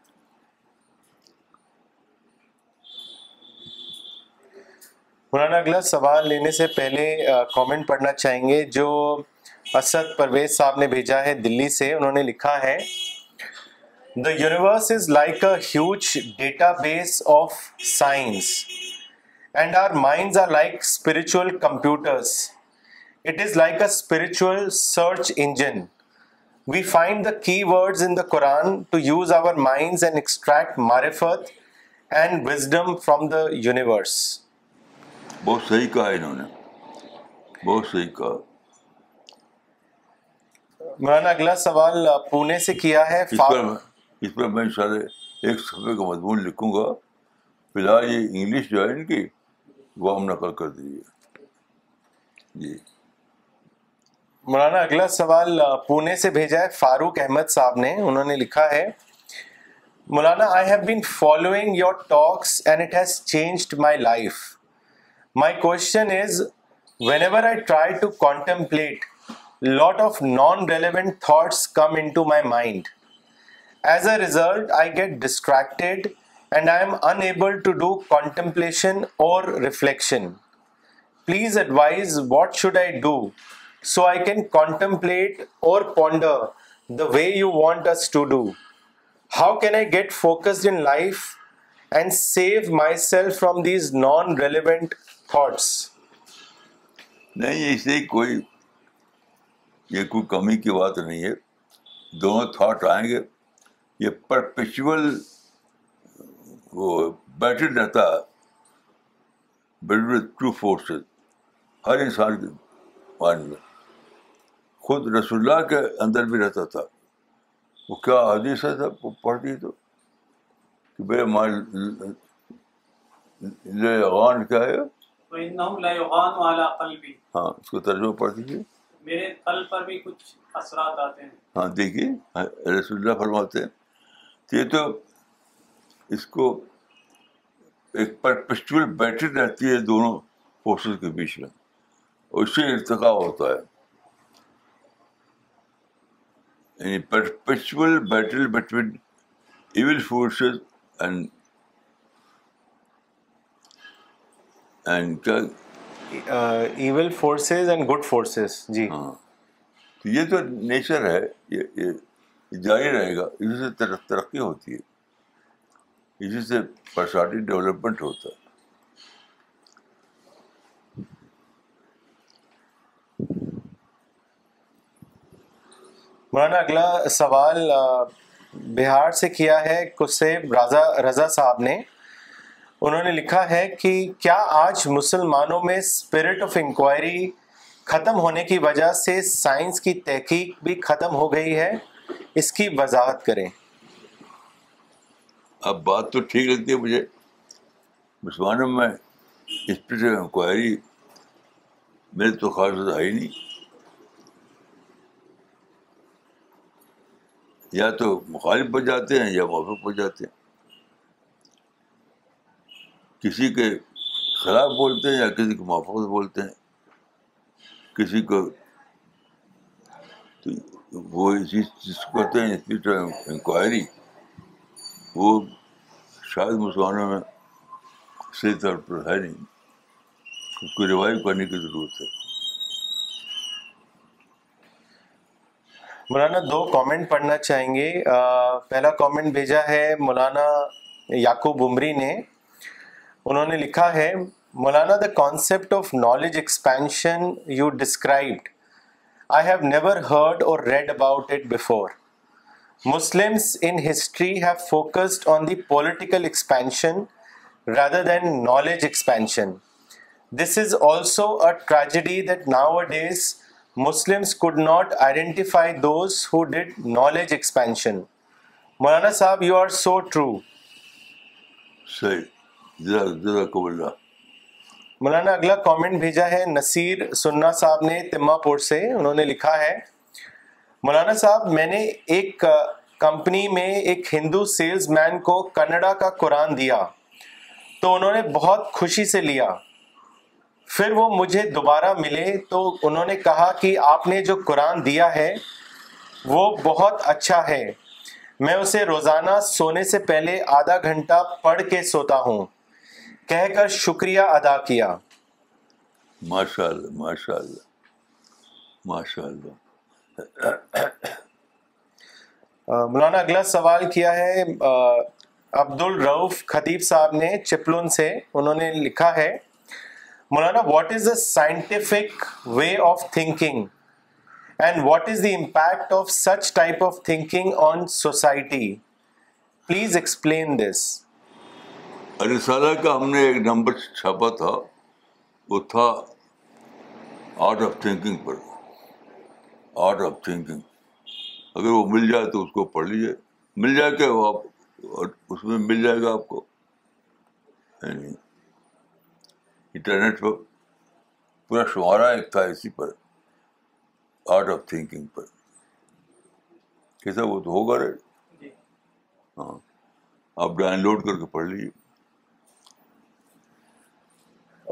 मौलाना अगला सवाल लेने से पहले कमेंट पढ़ना चाहेंगे जो असद परवेज साहब ने भेजा है दिल्ली से। उन्होंने लिखा है The universe is like a huge database of signs and our minds are like spiritual computers. It is like a spiritual search engine. We find the keywords in the Quran to use our minds and extract marifat and wisdom from the universe. बहुत सही कहा इन्होंने, बहुत सही कहा। मौलाना अगला सवाल पुणे से किया है। इस पर मैं सारे एक सफ़े का मजमून लिखूंगा, फिलहाल ये इंग्लिश जो है इनकी वो हम नकल कर दीजिए जी। मौलाना अगला सवाल पुणे से भेजा है फारूक अहमद साहब ने। उन्होंने लिखा है मौलाना I have been following your talks and it has changed my life. My question is, whenever I try to contemplate, lot of non-relevant thoughts come into my mind. As a result, I get distracted and I am unable to do contemplation or reflection. Please advise what should I do so I can contemplate or ponder the way you want us to do. How can I get focused in life and save myself from these non-relevant thoughts? नहीं, इससे कोई ये कोई कमी की बात नहीं है। दोनों थॉट आएंगे, ये परपेचुअल वो बैटल रहता बिटवीन टू फोर्सेस हर इंसान के मन में। खुद रसूलुल्लाह के अंदर भी रहता था। वो क्या हदीस है सब पढ़ती तो कि मेरे मान लेगान क्या है, हाँ उसको तर्जुमा पढ़ दीजिए। मेरे कल पर भी कुछ असरात आते हैं। हाँ देखिए रसूलुल्लाह फरमाते हैं कि ये तो इसको एक परपेचुअल बैटरी रहती है दोनों फोर्सेस के बीच में, और उससे इर्तिका होता है। यानी perpetual battery between evil forces and good forces जी। हाँ तो ये तो नेचर है, ये जारी रहेगा। इसी से तरक्की होती है, इसी से पर्सनालिटी डेवलपमेंट होता है। मौलाना अगला सवाल बिहार से किया है कुसेब रजा साहब ने। उन्होंने लिखा है कि क्या आज मुसलमानों में स्पिरिट ऑफ इंक्वायरी ख़त्म होने की वजह से साइंस की तहकीक भी ख़त्म हो गई है? इसकी वजाहत करें। अब बात तो ठीक लगती है मुझे, मुसलमानों में स्पिरिट ऑफ इंक्वायरी मेरे तो खास है ही नहीं, या तो मुखालिफ बन जाते हैं या मुआफ़ हो जाते हैं, किसी के खिलाफ बोलते हैं या किसी को माफूज बोलते हैं, किसी को तो वो इसी चीज को कहते हैं स्पिरिट ऑफ इंक्वायरी। वो शायद मुसलमानों में सही तौर पर है नहीं, उसको रिवाइव करने की ज़रूरत है। मौलाना दो कमेंट पढ़ना चाहेंगे। पहला कमेंट भेजा है मौलाना याकूब उमरी ने। उन्होंने लिखा है मौलाना the concept of knowledge expansion you described I have never heard or read about it before. Muslims in history have focused on the political expansion rather than knowledge expansion. This is also a tragedy that nowadays Muslims could not identify those who did knowledge expansion. Maulana Sahib, you are so true. सही, जज़ाकुमुल्लाह। मौलाना अगला कमेंट भेजा है नसीर सुन्ना साहब ने तिम्मापुर से। उन्होंने लिखा है मौलाना साहब मैंने एक कंपनी में एक हिंदू सेल्समैन को कन्नड़ा का कुरान दिया तो उन्होंने बहुत खुशी से लिया। फिर वो मुझे दोबारा मिले तो उन्होंने कहा कि आपने जो कुरान दिया है वो बहुत अच्छा है, मैं उसे रोज़ाना सोने से पहले आधा घंटा पढ़ के सोता हूँ, कहकर शुक्रिया अदा किया। माशाल्लाह माशाल्लाह माशाल्लाह। मौलाना अगला सवाल किया है अब्दुल रऊफ खतीब साहब ने चिपलून से। उन्होंने लिखा है, मौलाना what is the scientific way of thinking and what is the impact of such type of thinking on society? Please explain this. रिसाला का हमने एक नंबर छापा था, वो था आर्ट ऑफ थिंकिंग पर। आर्ट ऑफ थिंकिंग अगर वो मिल जाए तो उसको पढ़ लीजिए, मिल जाए क्या वो आप उसमें मिल जाएगा आपको इंटरनेट पर, पूरा शुमारा एक था इसी पर, आर्ट ऑफ थिंकिंग पर। कैसा वो तो होगा रे, हाँ आप डाउनलोड करके पढ़ लीजिए।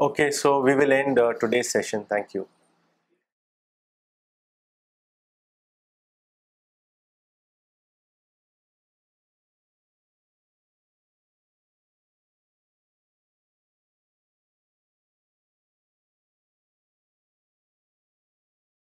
Okay, so we will end today session, thank you.